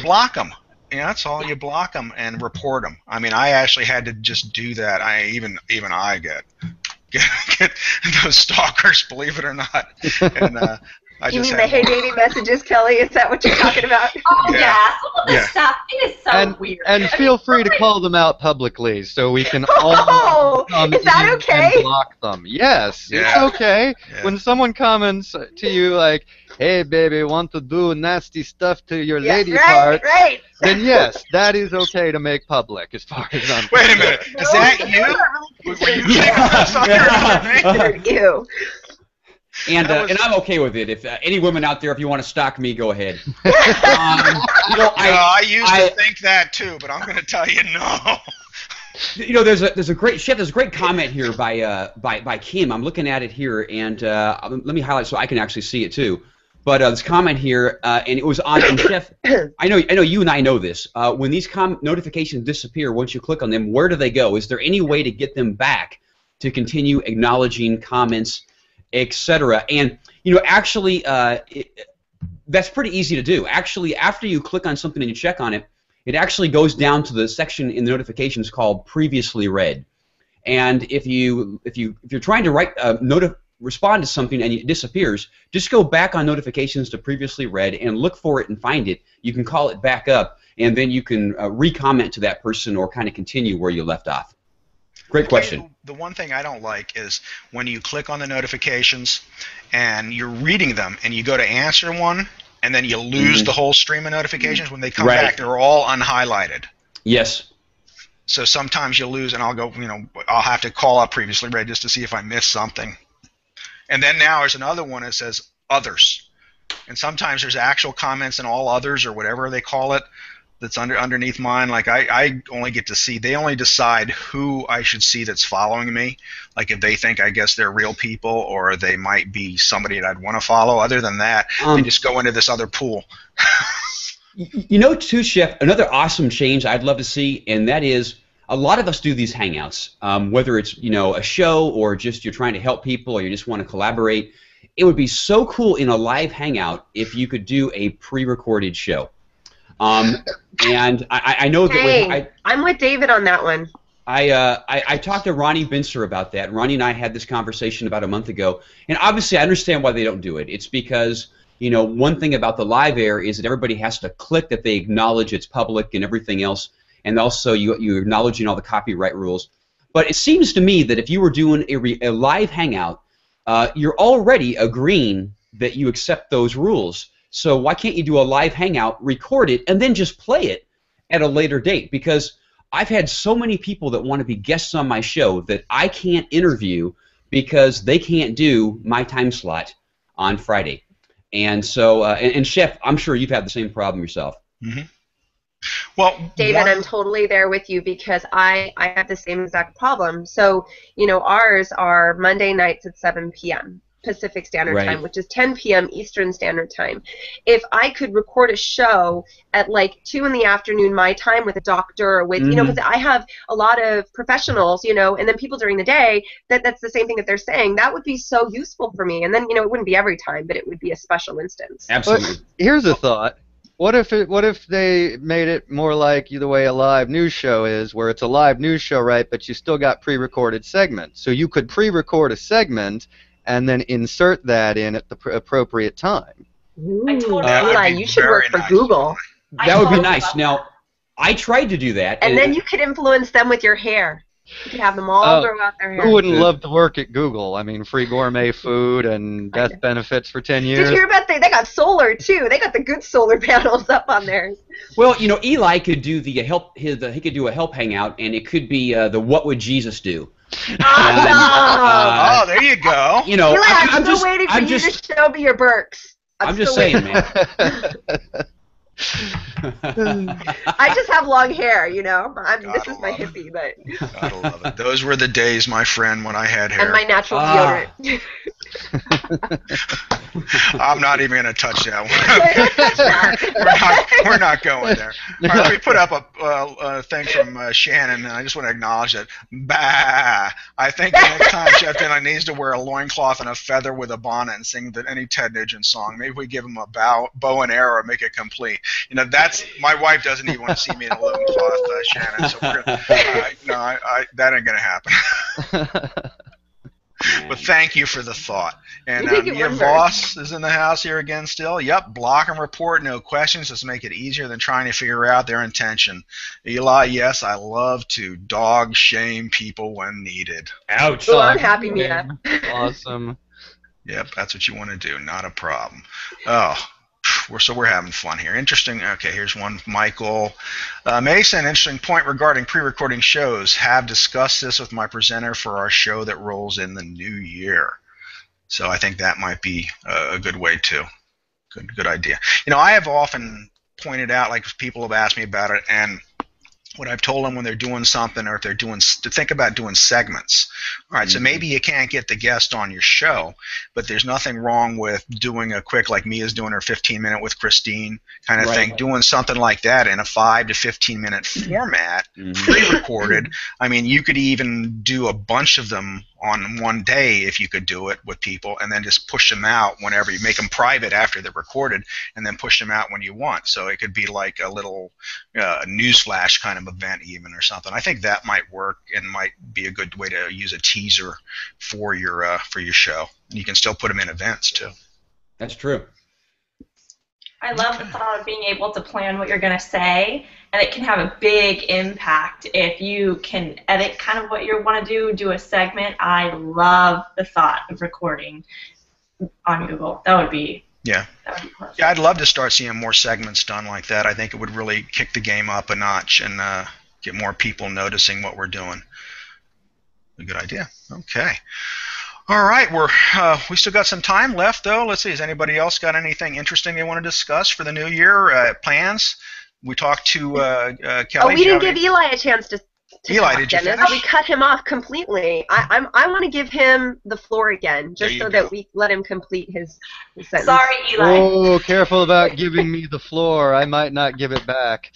block them. You know, that's all. You block them and report them. I mean, I actually had to just do that. I even even I get, get, get those stalkers, believe it or not. And, uh, I you mean the hey baby messages, Kelly? Is that what you're talking about? Oh, yeah. yeah. Some of this yeah. stuff it is so and, weird. And I feel mean, free to call them out publicly so we can all oh, is that okay? and block them. Yes, yeah. it's okay. Yeah. When someone comments to you like, hey, baby, want to do nasty stuff to your yes, lady right, part, right. then yes, that is okay to make public as far as I'm concerned. Wait a minute. Is that you? Were you saying this on your own? And, uh, was... and I'm okay with it. If uh, any women out there, if you want to stalk me, go ahead. Um, you know, I, no, I used I, to think that too, but I'm going to tell you no. You know, there's a there's a great Chef. There's a great comment here by uh by by Kim. I'm looking at it here, and uh, let me highlight so I can actually see it too. But uh, this comment here, uh, and it was on and Chef. I know I know you and I know this. Uh, when these com notifications disappear, once you click on them, where do they go? Is there any way to get them back to continue acknowledging comments? Etc. And you know, actually, uh, it, that's pretty easy to do. Actually, after you click on something and you check on it, it actually goes down to the section in the notifications called "Previously Read." And if you if you if you're trying to write uh, notif respond to something and it disappears, just go back on notifications to "Previously Read" and look for it and find it. You can call it back up, and then you can uh, re-comment to that person or kind of continue where you left off. Great question. The one thing I don't like is when you click on the notifications and you're reading them and you go to answer one and then you lose mm-hmm. the whole stream of notifications. When they come right. back, they're all unhighlighted. Yes. So sometimes you'll lose, and I'll go, you know, I'll have to call up previously read just to see if I missed something. And then now there's another one that says others. And sometimes there's actual comments and all others or whatever they call it. That's under underneath mine. Like I, I only get to see. They only decide who I should see that's following me. Like if they think I guess they're real people or they might be somebody that I'd want to follow. Other than that, um, they just go into this other pool. You know, too, Chef. Another awesome change I'd love to see, and that is a lot of us do these hangouts. Um, whether it's you know a show or just you're trying to help people or you just want to collaborate, it would be so cool in a live hangout if you could do a pre-recorded show. Um, and I, I know that hey, when I, I'm with David on that one. I, uh, I I talked to Ronnie Bincer about that. Ronnie and I had this conversation about a month ago, and obviously I understand why they don't do it. It's because you know one thing about the live air is that everybody has to click that they acknowledge it's public and everything else, and also you you're acknowledging all the copyright rules. But it seems to me that if you were doing a, re, a live hangout, uh, you're already agreeing that you accept those rules. So why can't you do a live hangout, record it, and then just play it at a later date? Because I've had so many people that want to be guests on my show that I can't interview because they can't do my time slot on Friday. And so, uh, and, and Chef, I'm sure you've had the same problem yourself. Mm-hmm. Well, David, I'm totally there with you because I, I have the same exact problem. So, you know, ours are Monday nights at seven p m Pacific Standard right. Time, which is ten p m Eastern Standard Time. If I could record a show at like two in the afternoon my time with a doctor, or with mm-hmm. you know, because I have a lot of professionals, you know, and then people during the day that that's the same thing that they're saying. That would be so useful for me. And then you know, it wouldn't be every time, but it would be a special instance. Absolutely. But here's a thought. What if it, what if they made it more like the way a live news show is, where it's a live news show, right? But you still got pre-recorded segments, so you could pre-record a segment and then insert that in at the pr appropriate time. Ooh. I told uh, Eli, you should work for nice. Google. That I would be nice. Now, I tried to do that, and, and then you could influence them with your hair. You could have them all uh, grow out their hair. Who wouldn't yeah. love to work at Google? I mean, free gourmet food and death benefits for ten years. Did you hear about that? They got solar, too. They got the good solar panels up on theirs. Well, you know, Eli could do the help, his, the, he could do a help hangout, and it could be uh, the What Would Jesus Do? Oh, uh, oh, there you go. You know, Eli, I'm, I'm still just, waiting for I'm you just, to show me your Burks. I'm, I'm just saying, man. I just have long hair, you know. I'm, this is my hippie, but. I love it. Those were the days, my friend, when I had hair. And my natural ah. deodorant. I'm not even gonna touch that one. we're, not, we're not going there. All right, we put up a uh, uh, thing from uh, Shannon, and I just want to acknowledge it. Bah! I think the next time Chef Dennis needs to wear a loincloth and a feather with a bonnet and sing the, any Ted Nugent song. Maybe we give him a bow, bow and arrow, and make it complete. You know, that's my wife doesn't even want to see me in a loincloth, uh, Shannon. So we're gonna, uh, no, I, I, that ain't gonna happen. But thank you for the thought. And uh, Mia Voss is in the house here again still. Yep, block and report, no questions. Let's make it easier than trying to figure out their intention. Eli, yes, I love to dog shame people when needed. Ouch. Well, I'm happy, Mia. Awesome. Yep, that's what you want to do. Not a problem. Oh. We're, so we're having fun here. Interesting. Okay, here's one. Michael uh, Mason, interesting point regarding pre-recording shows. Have discussed this with my presenter for our show that rolls in the new year. So I think that might be uh, a good way too. Good, good idea. You know, I have often pointed out, like people have asked me about it, and what I've told them when they're doing something or if they're doing, to think about doing segments. All right, mm-hmm. so maybe you can't get the guest on your show, but there's nothing wrong with doing a quick, like Mia's doing her fifteen minute with Christine kind of right. thing, doing something like that in a five to fifteen minute format, mm-hmm. pre-recorded. I mean, you could even do a bunch of them on one day if you could do it with people, and then just push them out whenever you make them private after they're recorded, and then push them out when you want. So it could be like a little uh, newsflash kind of event even or something. I think that might work and might be a good way to use a teaser for your uh, for your show. And you can still put them in events too. That's true. I love the thought of being able to plan what you're going to say, and it can have a big impact if you can edit kind of what you want to do, do a segment. I love the thought of recording on Google. That would be yeah. That would be perfect. Yeah, I'd love to start seeing more segments done like that. I think it would really kick the game up a notch and uh, get more people noticing what we're doing. A good idea. Okay. All right, we're uh, we still got some time left though. Let's see, has anybody else got anything interesting they want to discuss for the new year uh, plans? We talked to uh, uh, Kelly. Oh, we didn't give Eli a chance to. to Eli, talk, did you finish? We cut him off completely. I I'm, I want to give him the floor again, just so go. that we let him complete his, his sentence. Sorry, Eli. Oh, careful about giving me the floor. I might not give it back.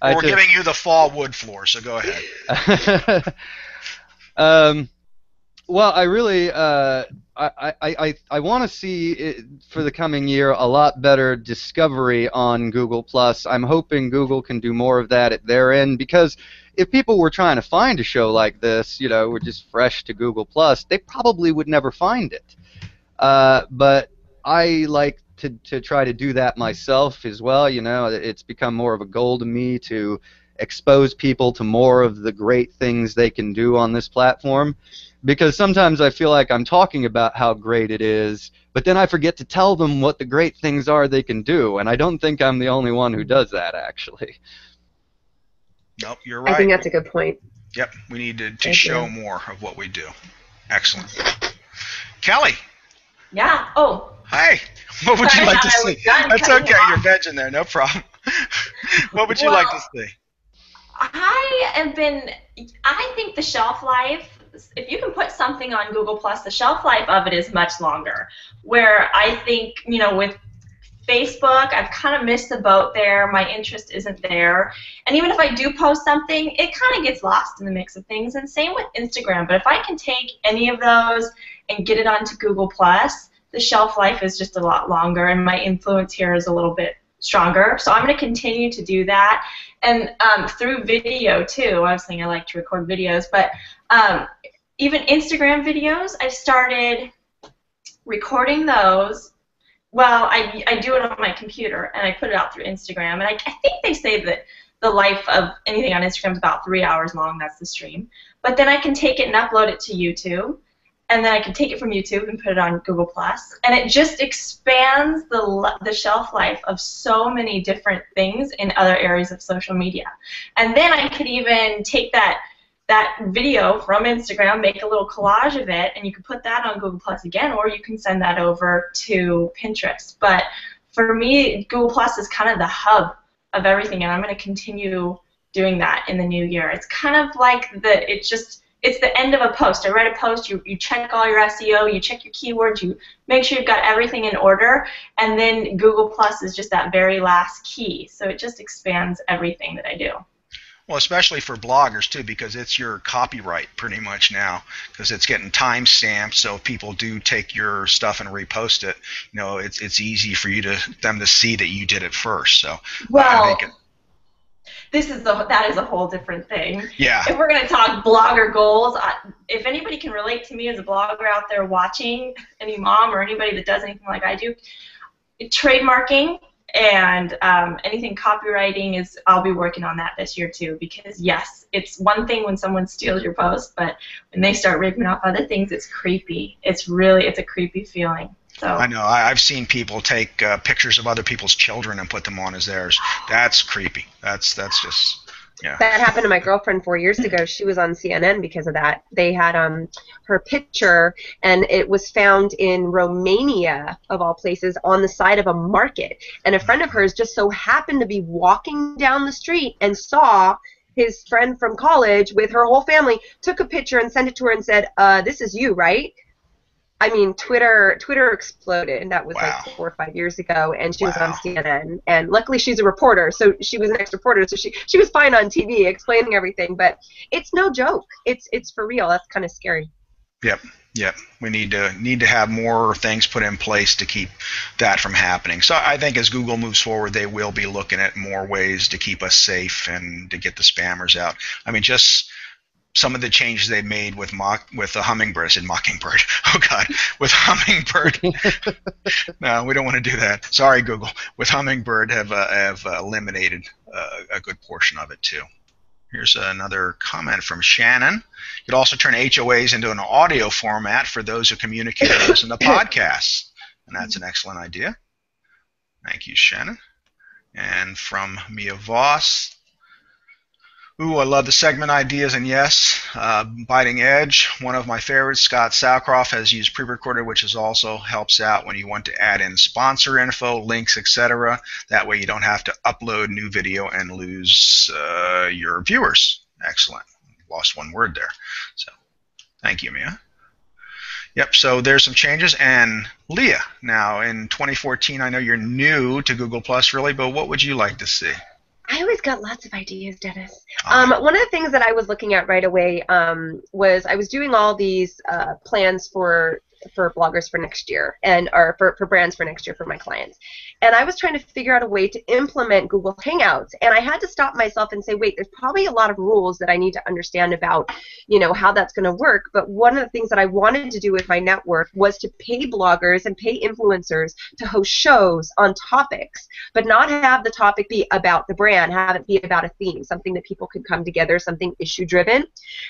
We're giving you the fall wood floor, so go ahead. um. Well, I really, uh, I, I, I, I want to see it, for the coming year, a lot better discovery on Google plus. I'm hoping Google can do more of that at their end, because if people were trying to find a show like this, you know, we're just fresh to Google plus, they probably would never find it. Uh, but I like to, to try to do that myself as well, you know. It's become more of a goal to me to expose people to more of the great things they can do on this platform. Because sometimes I feel like I'm talking about how great it is, but then I forget to tell them what the great things are they can do, and I don't think I'm the only one who does that, actually. Nope, you're right. I think that's a good point. Yep, we need to, to show more of what we do. Excellent. Kelly. Yeah, oh, Hi. What would you like to see? That's okay. You're veg in there. No problem. What would you well, like to see? I have been, I think the shelf life, if you can put something on Google Plus, the shelf life of it is much longer. Where I think, you know, with Facebook, I've kind of missed the boat there. My interest isn't there. And even if I do post something, it kind of gets lost in the mix of things. And same with Instagram. But if I can take any of those and get it onto Google Plus, the shelf life is just a lot longer, and my influence here is a little bit stronger. So I'm going to continue to do that. And um, through video, too. I was saying I like to record videos. But um, even Instagram videos, I've started recording those. Well, I, I do it on my computer, and I put it out through Instagram. And I, I think they say that the life of anything on Instagram is about three hours long. That's the stream. But then I can take it and upload it to YouTube. And then I can take it from YouTube and put it on Google Plus. And it just expands the, the shelf life of so many different things in other areas of social media. And then I could even take that, that video from Instagram, make a little collage of it, and you can put that on Google Plus again, or you can send that over to Pinterest. But for me, Google Plus is kind of the hub of everything, and I'm going to continue doing that in the new year. It's kind of like the, it's just... It's the end of a post. I write a post, you, you check all your S E O, you check your keywords, you make sure you've got everything in order, and then Google Plus is just that very last key. So it just expands everything that I do. Well, especially for bloggers, too, because it's your copyright pretty much now, because it's getting time stamped, so if people do take your stuff and repost it, you know, it's, it's easy for you to them to see that you did it first. So well, I think it, This is the, that is a whole different thing. Yeah. If we're going to talk blogger goals, I, if anybody can relate to me as a blogger out there watching, any mom or anybody that does anything like I do, trademarking and um, anything copywriting is, I'll be working on that this year too, because yes, it's one thing when someone steals your post, but when they start ripping off other things, it's creepy. It's really, it's a creepy feeling. So. I know. I, I've seen people take uh, pictures of other people's children and put them on as theirs. That's creepy. That's that's just yeah. That happened to my girlfriend four years ago. She was on C N N because of that. They had um her picture, and it was found in Romania of all places on the side of a market. And a friend of hers just so happened to be walking down the street and saw his friend from college with her whole family. Took a picture and sent it to her and said, "Uh, this is you, right?" I mean, Twitter Twitter exploded, and that was wow. like four or five years ago, and she wow. was on C N N. And luckily, she's a reporter, so she was an ex-reporter, so she she was fine on T V explaining everything. But it's no joke; it's it's for real. That's kind of scary. Yep, yep. We need to need to have more things put in place to keep that from happening. So I think as Google moves forward, they will be looking at more ways to keep us safe and to get the spammers out. I mean, just. Some of the changes they made with mock with the hummingbird, I said mockingbird. Oh God, with hummingbird. No, we don't want to do that. Sorry, Google. With hummingbird, have uh, have eliminated uh, a good portion of it too. Here's another comment from Shannon. You could also turn H O As into an audio format for those who communicate and listen to podcasts, and that's an excellent idea. Thank you, Shannon. And from Mia Voss. Ooh, I love the segment ideas, and yes, uh, Biting Edge, one of my favorites. Scott Salcroft has used pre-recorded, which is also helps out when you want to add in sponsor info, links, et cetera. That way you don't have to upload new video and lose uh, your viewers. Excellent. Lost one word there. So, thank you, Mia. Yep, so there's some changes. And Leah, now in twenty fourteen, I know you're new to Google Plus, really, but what would you like to see? I always got lots of ideas, Dennis. Um, one of the things that I was looking at right away um, was I was doing all these uh, plans for for bloggers for next year, and or for, for brands for next year for my clients. And I was trying to figure out a way to implement Google Hangouts. And I had to stop myself and say, wait, there's probably a lot of rules that I need to understand about, you know, how that's going to work. But one of the things that I wanted to do with my network was to pay bloggers and pay influencers to host shows on topics, but not have the topic be about the brand, have it be about a theme, something that people could come together, something issue-driven.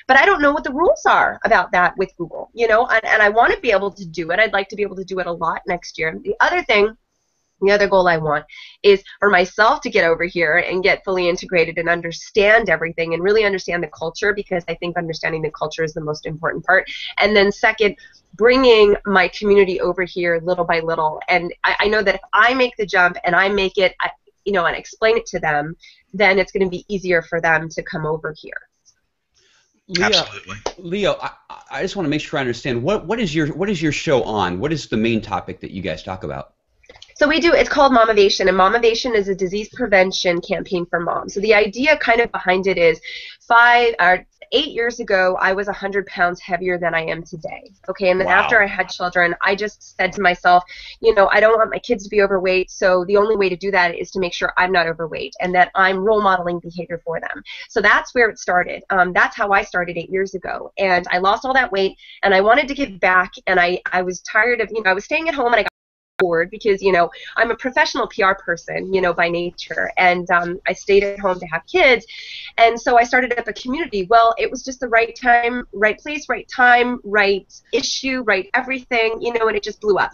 But I don't know what the rules are about that with Google, you know, and, and I want to be able to do it. I'd like to be able to do it a lot next year. The other thing The other goal I want is for myself to get over here and get fully integrated and understand everything and really understand the culture, because I think understanding the culture is the most important part. And then second, bringing my community over here little by little. And I, I know that if I make the jump and I make it, I, you know, and explain it to them, then it's going to be easier for them to come over here. Leah, Absolutely. Leo, I, I just want to make sure I understand. What, what is your what is your show on? What is the main topic that you guys talk about? So we do, it's called Mamavation, and Mamavation is a disease prevention campaign for moms. So the idea kind of behind it is five or eight years ago, I was one hundred pounds heavier than I am today. Okay, and then wow. after I had children, I just said to myself, you know, I don't want my kids to be overweight, so the only way to do that is to make sure I'm not overweight and that I'm role modeling behavior for them. So that's where it started. Um, that's how I started eight years ago, and I lost all that weight, and I wanted to give back, and I, I was tired of, you know, I was staying at home, and I got bored because, you know, I'm a professional P R person, you know, by nature, and um, I stayed at home to have kids, and so I started up a community. Well, it was just the right time, right place, right time, right issue, right everything, you know, and it just blew up.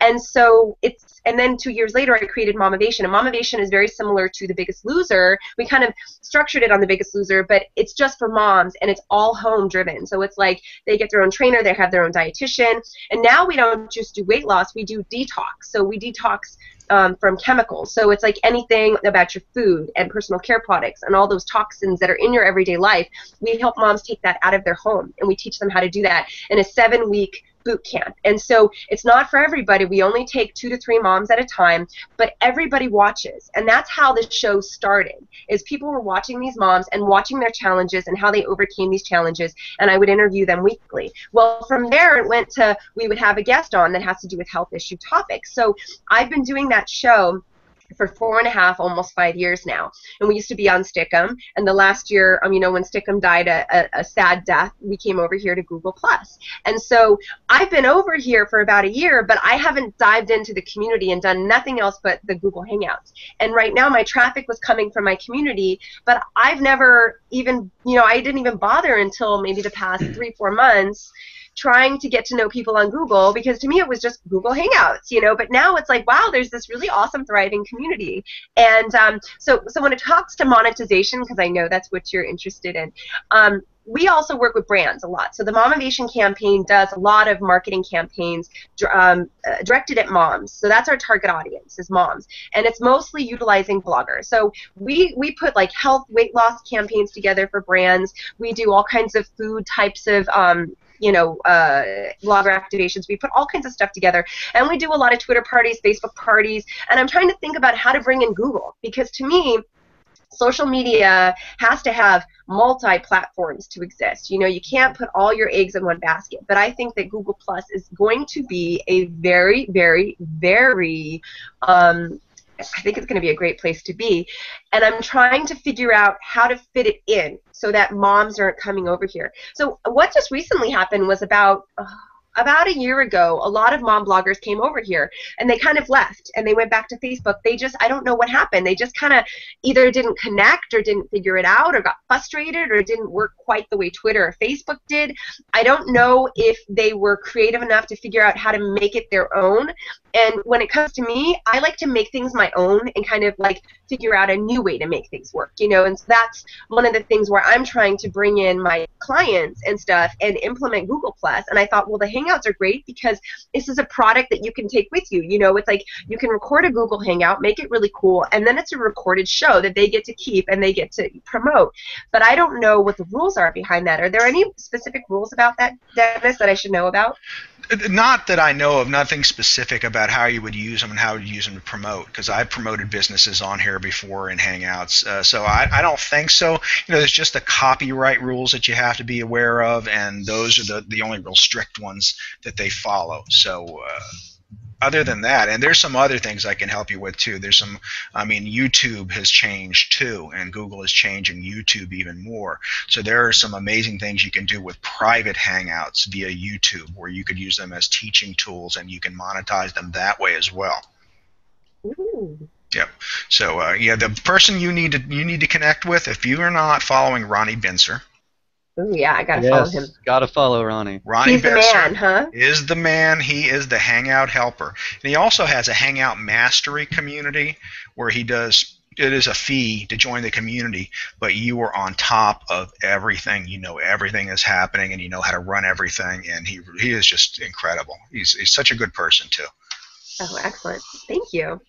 And so it's, and then two years later, I created Mamavation, and Mamavation is very similar to The Biggest Loser. We kind of structured it on The Biggest Loser, but it's just for moms, and it's all home driven. So it's like they get their own trainer, they have their own dietitian, and now we don't just do weight loss, we do detox. So we detox um, from chemicals. So it's like anything about your food and personal care products and all those toxins that are in your everyday life. We help moms take that out of their home, and we teach them how to do that in a seven-week boot camp. And so it's not for everybody. We only take two to three moms at a time, but everybody watches. And that's how the show started, is people were watching these moms and watching their challenges and how they overcame these challenges, and I would interview them weekly. Well, from there it went to we would have a guest on that has to do with health issue topics. So I've been doing that show for four and a half, almost five years now. And we used to be on Stickum, and the last year, um, you know, when Stickum died a, a, a sad death, we came over here to Google Plus. And so I've been over here for about a year, but I haven't dived into the community and done nothing else but the Google Hangouts. And right now my traffic was coming from my community, but I've never even, you know, I didn't even bother until maybe the past three, four months trying to get to know people on Google, because to me it was just Google Hangouts, you know, but now it's like, wow, there's this really awesome, thriving community. And um, so, so when it talks to monetization, because I know that's what you're interested in, um, we also work with brands a lot. So the Mamavation campaign does a lot of marketing campaigns um, uh, directed at moms. So that's our target audience, is moms. And it's mostly utilizing bloggers. So we, we put like health, weight loss campaigns together for brands. We do all kinds of food types of um, you know, uh, blogger activations. We put all kinds of stuff together, and we do a lot of Twitter parties, Facebook parties, and I'm trying to think about how to bring in Google, because to me, social media has to have multi-platforms to exist. You know, you can't put all your eggs in one basket, but I think that Google Plus is going to be a very, very, very, um, I think it's going to be a great place to be, and I'm trying to figure out how to fit it in so that moms aren't coming over here. So what just recently happened was about uh, about a year ago, a lot of mom bloggers came over here, and they kind of left, and they went back to Facebook. They just, I don't know what happened. They just kind of either didn't connect or didn't figure it out or got frustrated or it didn't work quite the way Twitter or Facebook did. I don't know if they were creative enough to figure out how to make it their own. And when it comes to me, I like to make things my own and kind of like figure out a new way to make things work, you know, and so that's one of the things where I'm trying to bring in my clients and stuff and implement Google Plus. And I thought, well, the Hangouts are great because this is a product that you can take with you, you know, it's like you can record a Google Hangout, make it really cool, and then it's a recorded show that they get to keep and they get to promote. But I don't know what the rules are behind that. Are there any specific rules about that, Dennis, that I should know about? Not that I know of, nothing specific about how you would use them and how you use them to promote, because I've promoted businesses on here before in Hangouts, uh, so I, I don't think so. You know, there's just the copyright rules that you have to be aware of, and those are the, the only real strict ones that they follow. So uh, other than that, and there's some other things I can help you with too. There's some, I mean, YouTube has changed too, and Google is changing YouTube even more. So there are some amazing things you can do with private Hangouts via YouTube, where you could use them as teaching tools, and you can monetize them that way as well. Ooh. Yep. So uh, yeah, the person you need to you need to connect with, if you are not following Ronnie Bincer, Ooh, yeah, I gotta yes, follow him. Gotta follow Ronnie. Ronnie He's Bincer the man, huh? Is the man. He is the Hangout helper. And he also has a Hangout Mastery community where he does. It is a fee to join the community, but you are on top of everything. You know everything is happening, and you know how to run everything. And he he is just incredible. He's he's such a good person too. Oh, excellent! Thank you.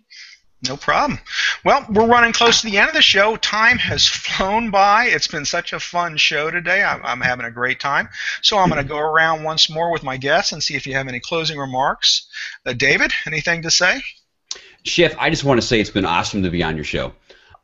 No problem. Well, we're running close to the end of the show. Time has flown by. It's been such a fun show today. I'm, I'm having a great time. So I'm going to go around once more with my guests and see if you have any closing remarks. Uh, David, anything to say? Chef, I just want to say it's been awesome to be on your show.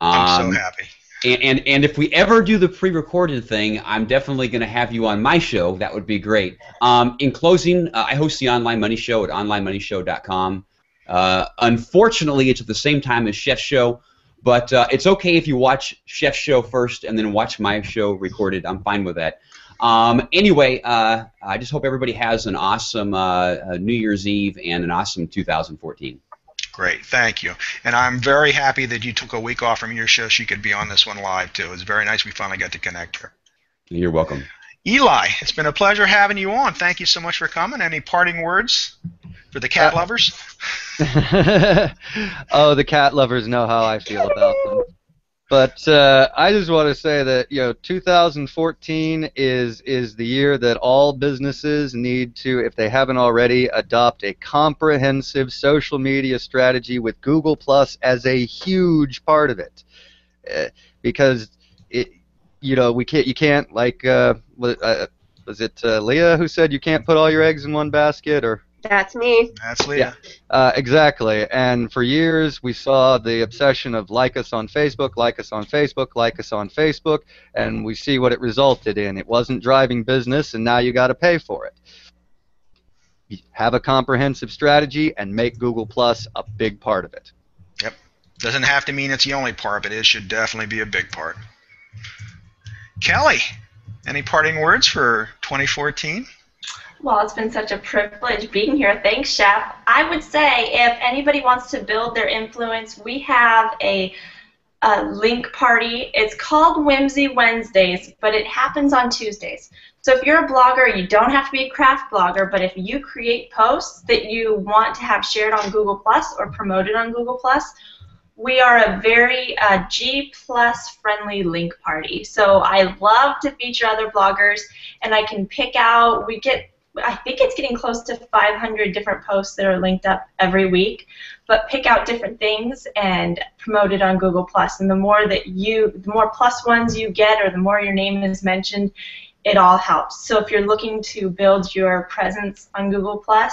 Um, I'm so happy. And, and, and if we ever do the pre-recorded thing, I'm definitely going to have you on my show. That would be great. Um, in closing, uh, I host the Online Money Show at online money show dot com. Uh, unfortunately, it's at the same time as Chef's show, but uh, it's okay if you watch Chef's show first and then watch my show recorded. I'm fine with that. Um, anyway, uh, I just hope everybody has an awesome uh, New Year's Eve and an awesome two thousand fourteen. Great, thank you. And I'm very happy that you took a week off from your show so you could be on this one live, too. It's very nice we finally got to connect here. You're welcome. Eli, it's been a pleasure having you on. Thank you so much for coming. Any parting words for the cat uh, lovers? Oh, the cat lovers know how I feel about them. But uh, I just want to say that, you know, two thousand fourteen is is the year that all businesses need to, if they haven't already, adopt a comprehensive social media strategy with Google plus as a huge part of it, uh, because it, you know, we can't you can't like uh, was it uh, Leah who said you can't put all your eggs in one basket or. That's me. That's Leah. Yeah, uh, exactly. And for years, we saw the obsession of like us on Facebook, like us on Facebook, like us on Facebook, and we see what it resulted in. It wasn't driving business, and now you got to pay for it. You have a comprehensive strategy and make Google plus a big part of it. Yep. Doesn't have to mean it's the only part, but it should definitely be a big part. Kelly, any parting words for twenty fourteen? Well, it's been such a privilege being here. Thanks, Chef. I would say if anybody wants to build their influence, we have a, a link party. It's called Whimsy Wednesdays, but it happens on Tuesdays. So if you're a blogger, you don't have to be a craft blogger, but if you create posts that you want to have shared on Google plus or promoted on Google plus, we are a very uh, G plus friendly link party. So I love to feature other bloggers, and I can pick out, we get I think it's getting close to five hundred different posts that are linked up every week, but pick out different things and promote it on Google plus. And the more that you, the more plus ones you get or the more your name is mentioned, it all helps. So if you're looking to build your presence on Google plus,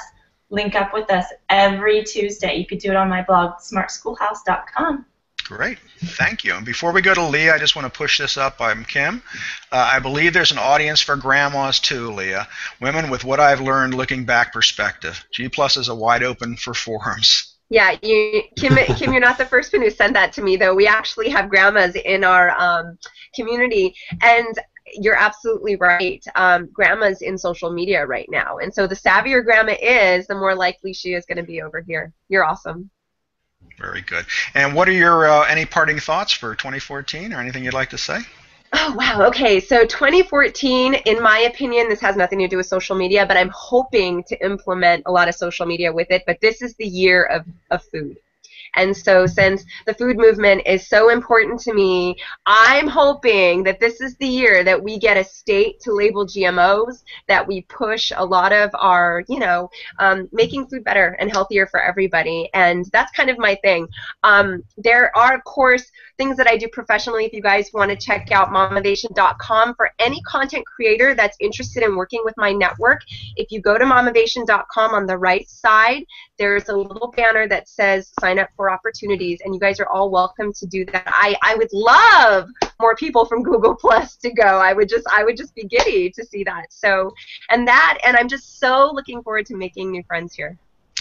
link up with us every Tuesday. You could do it on my blog, smart schoolhouse dot com. Great. Thank you. And before we go to Leah, I just want to push this up. I'm Kim. Uh, I believe there's an audience for grandmas too, Leah. Women with what I've learned looking back perspective. G plus is a wide open for forums. Yeah, you, Kim, Kim, you're not the first one who sent that to me, though. We actually have grandmas in our um, community. And you're absolutely right. Um, grandma's in social media right now. And so the savvier grandma is, the more likely she is going to be over here. You're awesome. Very good. And what are your uh, any parting thoughts for twenty fourteen or anything you'd like to say? Oh, wow. Okay. So twenty fourteen, in my opinion, this has nothing to do with social media, but I'm hoping to implement a lot of social media with it. But this is the year of, of food. And so since the food movement is so important to me, I'm hoping that this is the year that we get a state to label G M Os, that we push a lot of our, you know, um, making food better and healthier for everybody. And that's kind of my thing. Um, there are, of course, things that I do professionally. If you guys want to check out mamavation dot com for any content creator that's interested in working with my network, if you go to mamavation dot com on the right side, there's a little banner that says sign up for opportunities, and you guys are all welcome to do that. I, I would love more people from Google Plus to go. I would just I would just be giddy to see that. So and that and I'm just so looking forward to making new friends here.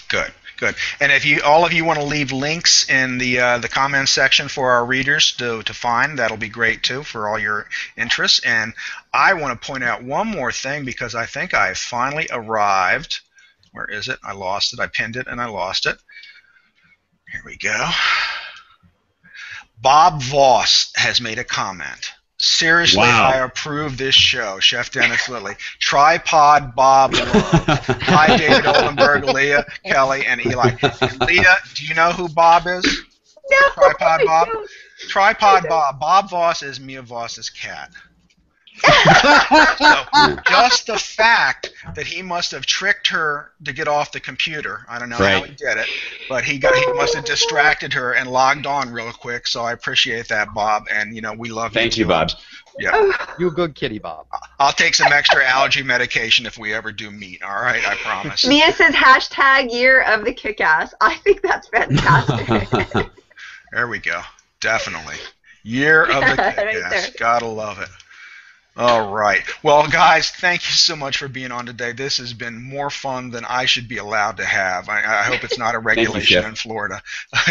Good, good. And if you all of you want to leave links in the uh, the comments section for our readers to to find, that'll be great too for all your interests. And I want to point out one more thing because I think I finally arrived. Where is it? I lost it. I pinned it and I lost it. Here we go. Bob Voss has made a comment. Seriously, wow. I approve this show, Chef Dennis Lilly. Tripod Bob Love. Hi, David Oldenburg, Leah, Kelly, and Eli. Leah, do you know who Bob is? No. Tripod Bob? No. Tripod Bob. Bob Voss is Mia Voss's cat. So just the fact that he must have tricked her to get off the computer. I don't know right. how he did it, but he got he must have distracted her and logged on real quick. So I appreciate that, Bob, and you know we love Thank you. Thank you, Bob. Yeah, you a good kitty, Bob. I'll take some extra allergy medication if we ever do meet. All right, I promise. Mia says hashtag Year of the Kickass. I think that's fantastic. There we go. Definitely Year of the Kickass. Right, gotta love it. All right. Well, guys, thank you so much for being on today. This has been more fun than I should be allowed to have. I, I hope it's not a regulation you, in Florida.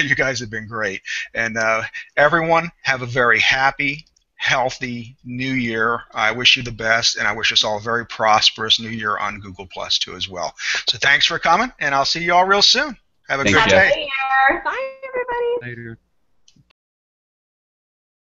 You guys have been great. And uh, everyone, have a very happy, healthy new year. I wish you the best, and I wish us all a very prosperous new year on Google Plus, too, as well. So thanks for coming, and I'll see you all real soon. Have a good day. Happy New Year. Bye, everybody. Later.